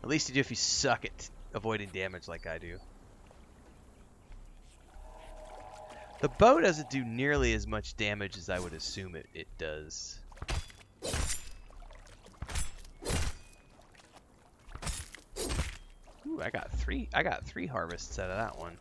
At least you do if you suck at avoiding damage like I do. The bow doesn't do nearly as much damage as I would assume it does. Ooh, I got three harvests out of that one.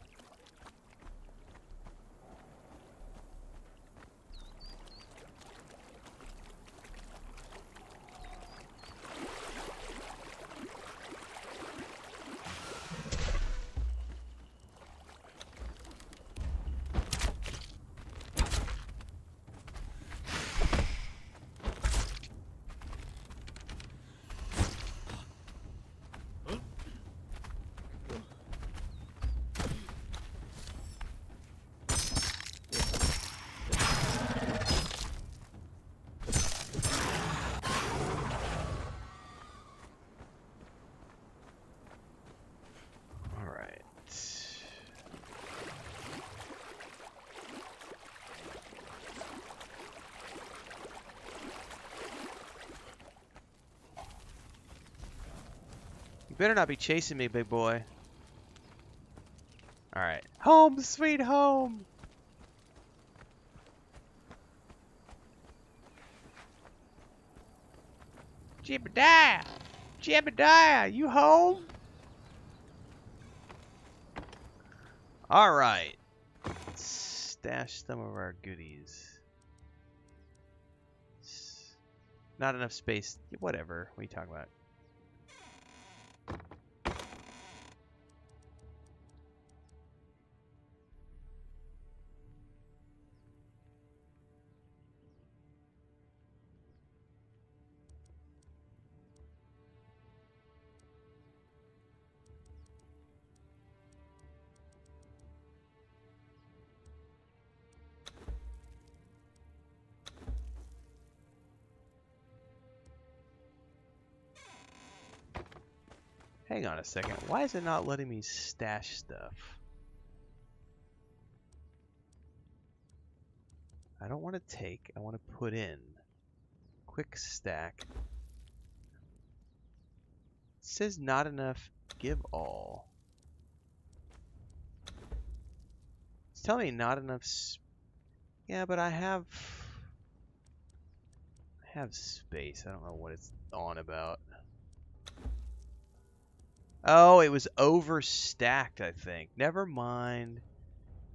Better not be chasing me, big boy. Alright. Home, sweet home! Jebediah! Jebediah, you home? Alright. Let's stash some of our goodies. Not enough space. Whatever. What are you talking about? Hang on a second, why is it not letting me stash stuff? I don't want to take, I want to put in. Quick stack. It says not enough, give all. It's telling me not enough. Yeah, but I have space. I don't know what it's on about. Oh, it was overstacked, I think. Never mind.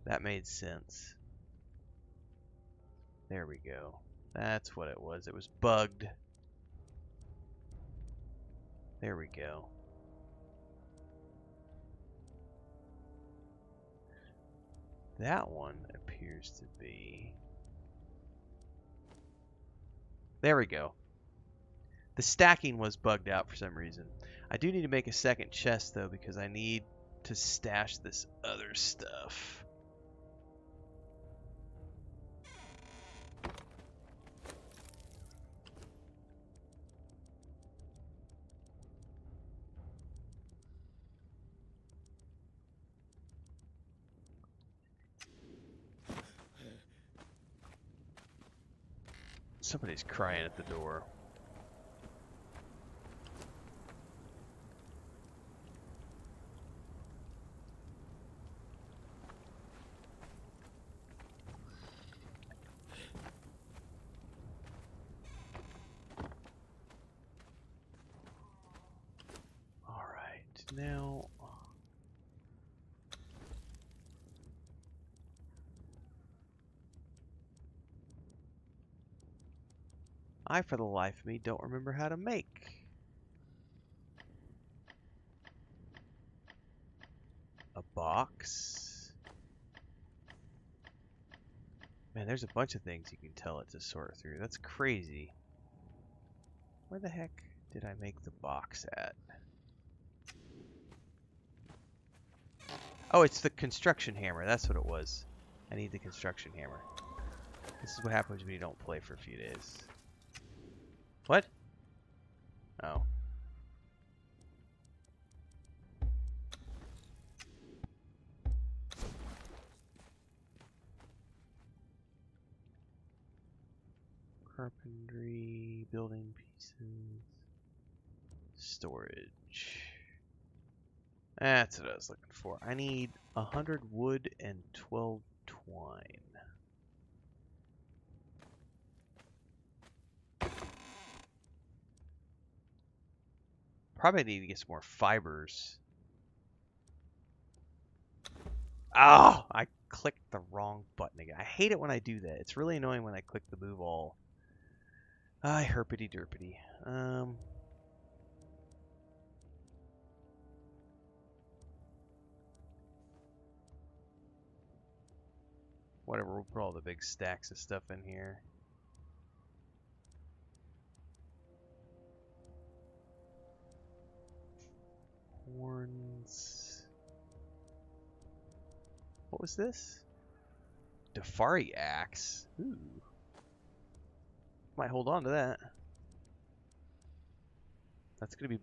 That made sense. There we go. That's what it was. It was bugged. There we go. That one appears to be... There we go. The stacking was bugged out for some reason. I do need to make a second chest, though, because I need to stash this other stuff. Somebody's crying at the door. Now, I, for the life of me, don't remember how to make a box. Man, there's a bunch of things you can tell it to sort through. That's crazy. Where the heck did I make the box at? Oh, it's the construction hammer. That's what it was. I need the construction hammer. This is what happens when you don't play for a few days. What? Oh. Carpentry, building pieces, storage. That's what I was looking for. I need 100 wood and 12 twine. Probably need to get some more fibers. Oh, I clicked the wrong button again. I hate it when I do that. It's really annoying when I click the move all. I herpity derpity. Whatever, we'll put all the big stacks of stuff in here. Horns. What was this? Defari axe. Ooh. Might hold on to that. That's gonna be. The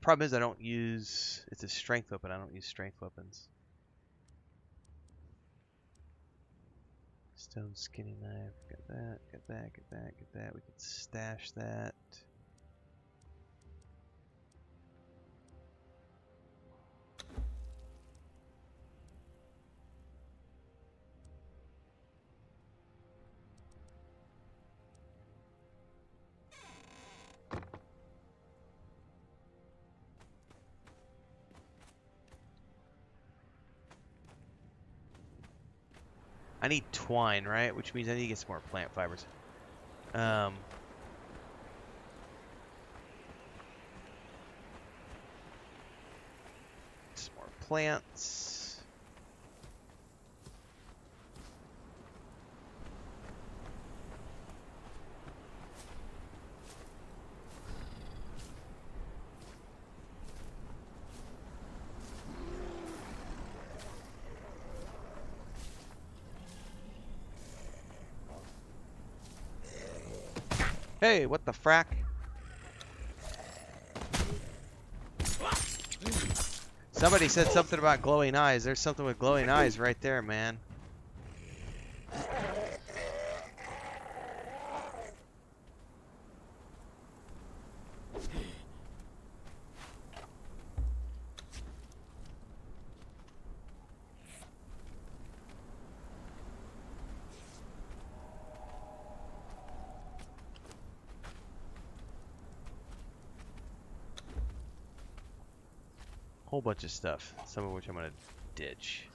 problem is I don't use. It's a strength weapon. I don't use strength weapons. Stone skinny knife, got that, got that, got that, got that. We can stash that. I need twine, right? Which means I need to get some more plant fibers. Some more plants. Hey, what the frack? Somebody said something about glowing eyes. There's something with glowing eyes right there, man. Whole bunch of stuff, some of which I'm gonna ditch.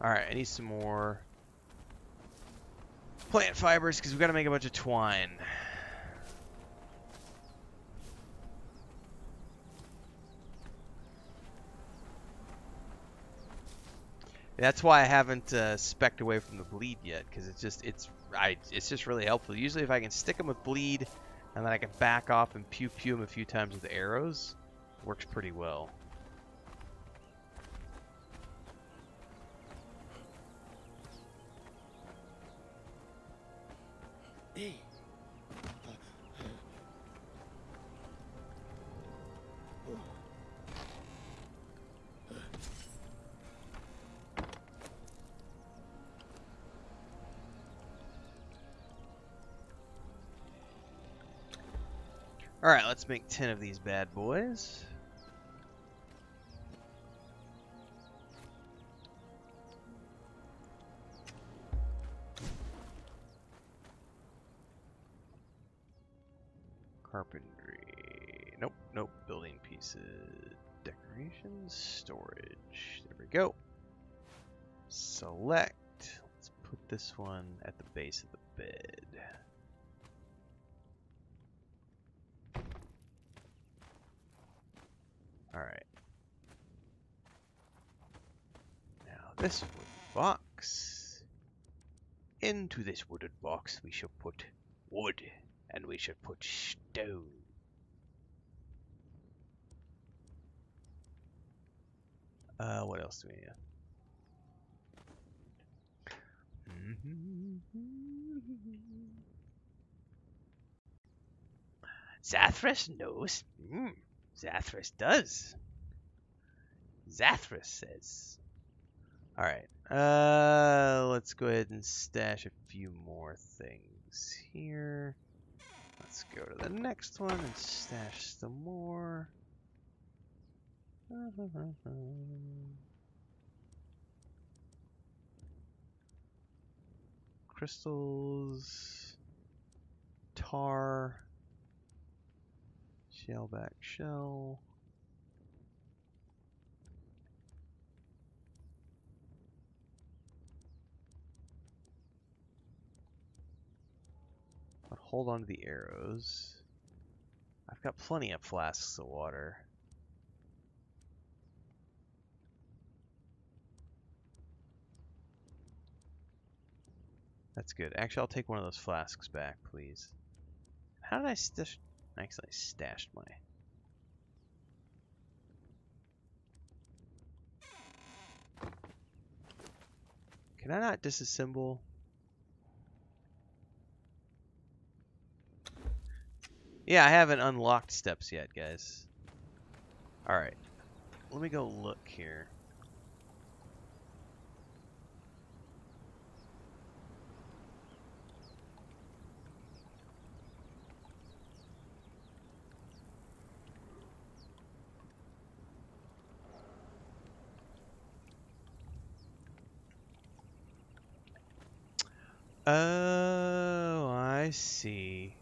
Alright, I need some more plant fibers because we've got to make a bunch of twine. That's why I haven't specced away from the bleed yet, because it's just really helpful. Usually, if I can stick them with bleed, and then I can back off and pew pew them a few times with arrows, it works pretty well. Alright, let's make 10 of these bad boys. Carpentry. Nope, nope. Building pieces. Decorations. Storage. There we go. Select. Let's put this one at the base of the bed. Alright. Now this wooden box. Into this wooden box we shall put wood. And we should put stone. What else do we need? Zathras knows. Zathras does. Zathras says. Alright. Let's go ahead and stash a few more things here. Let's go to the next one and stash some more. Crystals, tar, shellback shell. Hold on to the arrows. I've got plenty of flasks of water. That's good. Actually, I'll take one of those flasks back, please. How did I stash? Actually, I stashed my... Can I not disassemble? Yeah, I haven't unlocked steps yet, guys. Alright. Let me go look here. Oh, I see.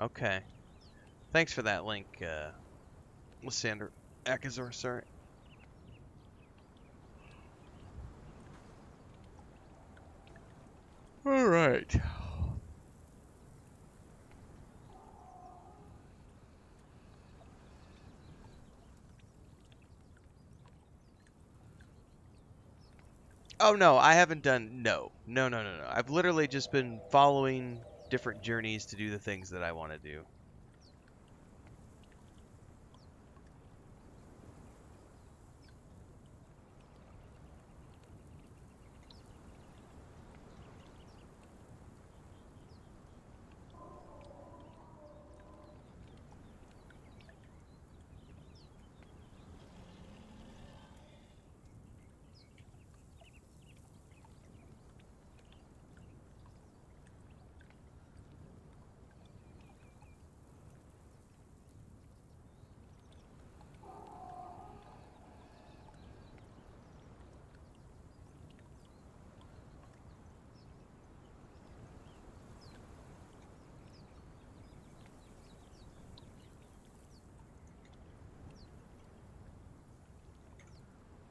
Okay. Thanks for that link, Lysander Akazor, sorry. Alright. Oh no, I haven't done... No. I've literally just been following... different journeys to do the things that I want to do.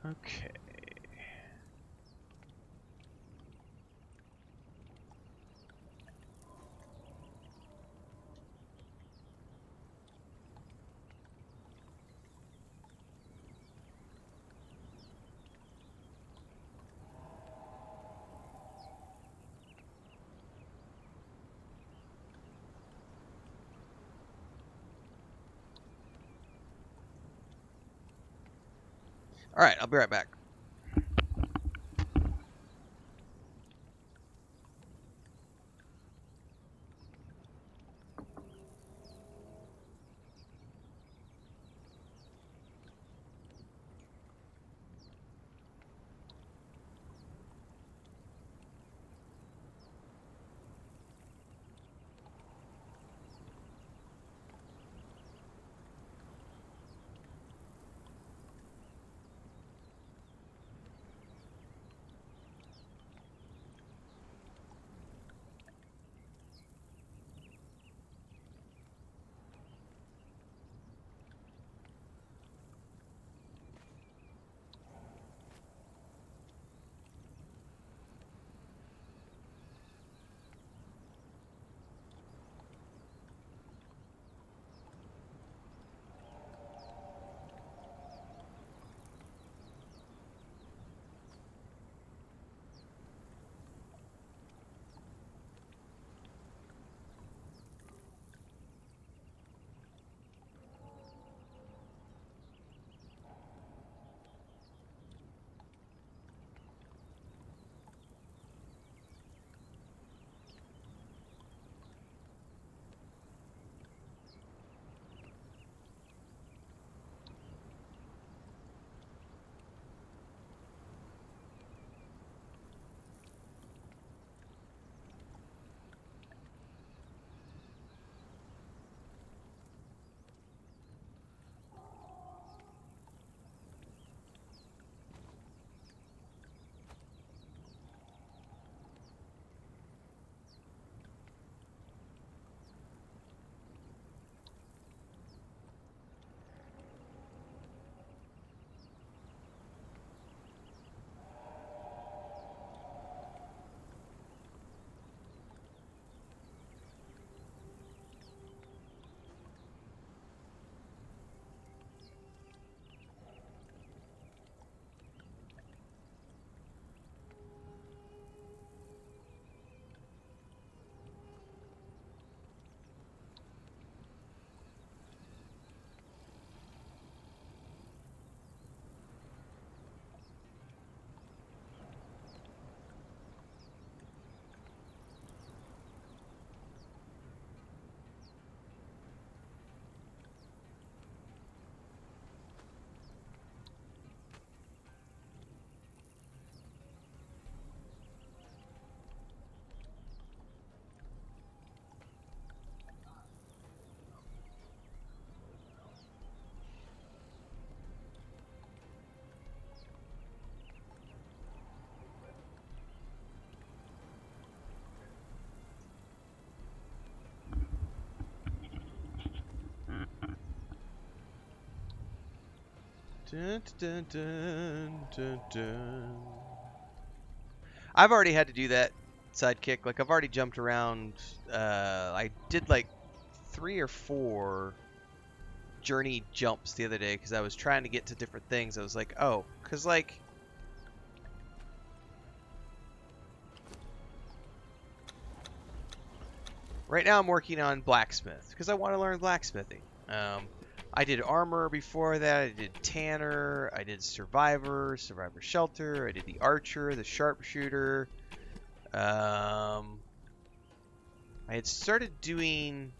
Okay. All right, I'll be right back. Dun, dun, dun, dun, dun. I've already had to do that sidekick. Like, I've already jumped around. I did like 3 or 4 journey jumps the other day because I was trying to get to different things. I was like, oh, because like right now I'm working on blacksmith because I want to learn blacksmithing. I did armor before that. I did tanner. I did survivor shelter. I did the archer, the sharpshooter. I had started doing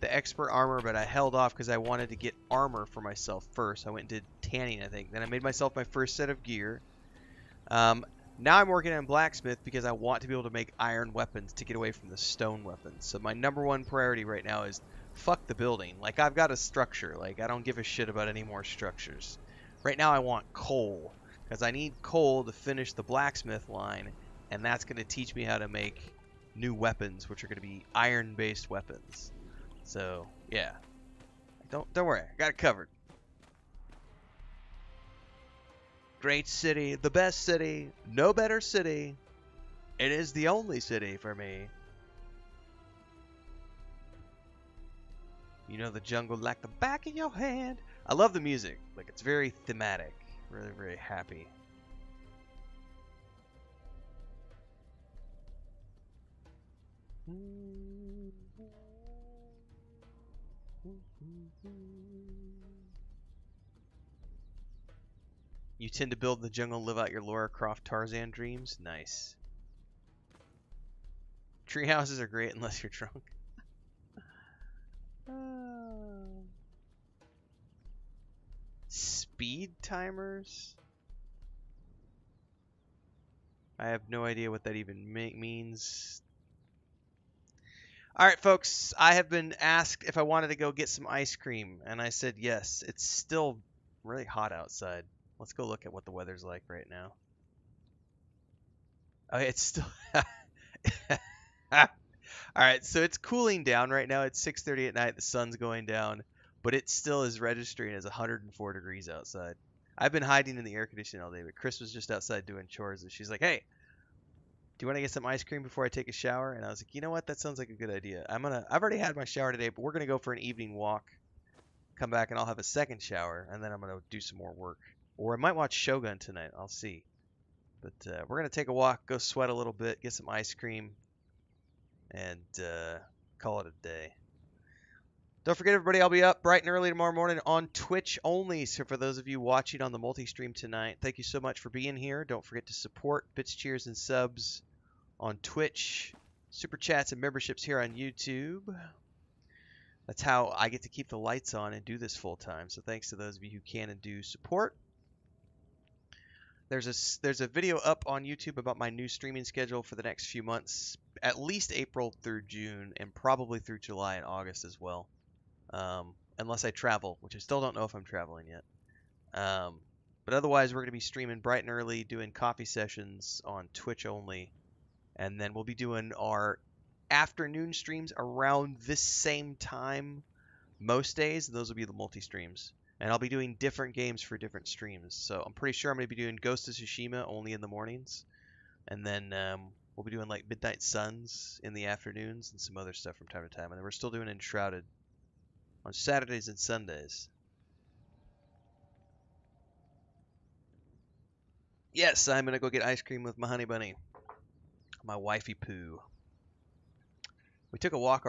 the expert armor, but I held off because I wanted to get armor for myself first. I went and did tanning, I think. Then I made myself my first set of gear. Now I'm working on blacksmith because I want to be able to make iron weapons to get away from the stone weapons. So my #1 priority right now is fuck the building. Like, I've got a structure. Like, I don't give a shit about any more structures. Right now I want coal because I need coal to finish the blacksmith line, and that's going to teach me how to make new weapons, which are going to be iron-based weapons. So, yeah. Don't worry. I got it covered. Great city. The best city. No better city. It is the only city for me. You know the jungle like the back of your hand. I love the music. Like, it's very thematic. Really, really happy. You tend to build in the jungle, live out your Lara Croft Tarzan dreams. Nice. Tree houses are great unless you're drunk. Speed timers? I have no idea what that even means. Alright, folks, I have been asked if I wanted to go get some ice cream, and I said yes. It's still really hot outside. Let's go look at what the weather's like right now. Okay, it's still... Alright, so it's cooling down right now. It's 6:30 at night. The sun's going down, but it still is registering as 104 degrees outside. I've been hiding in the air conditioning all day, but Chris was just outside doing chores, and she's like, hey, do you want to get some ice cream before I take a shower? And I was like, you know what? That sounds like a good idea. I've already had my shower today, but we're going to go for an evening walk, come back, and I'll have a second shower, and then I'm going to do some more work. Or I might watch Shogun tonight. I'll see. But we're going to take a walk, go sweat a little bit, get some ice cream, and call it a day. Don't forget, everybody, I'll be up bright and early tomorrow morning on Twitch only. So for those of you watching on the multi-stream tonight, thank you so much for being here. Don't forget to support Bits, Cheers, and Subs on Twitch, super chats and memberships here on YouTube. That's how I get to keep the lights on and do this full time. So thanks to those of you who can and do support. There's a video up on YouTube about my new streaming schedule for the next few months, at least April through June, and probably through July and August as well, unless I travel, which I still don't know if I'm traveling yet. But otherwise, we're going to be streaming bright and early, doing coffee sessions on Twitch only. And then we'll be doing our afternoon streams around this same time most days. And those will be the multi-streams. And I'll be doing different games for different streams. So I'm pretty sure I'm going to be doing Ghost of Tsushima only in the mornings. And then we'll be doing like Midnight Suns in the afternoons and some other stuff from time to time. And then we're still doing Enshrouded on Saturdays and Sundays. Yes, I'm going to go get ice cream with my honey bunny. My wifey poo. We took a walk already.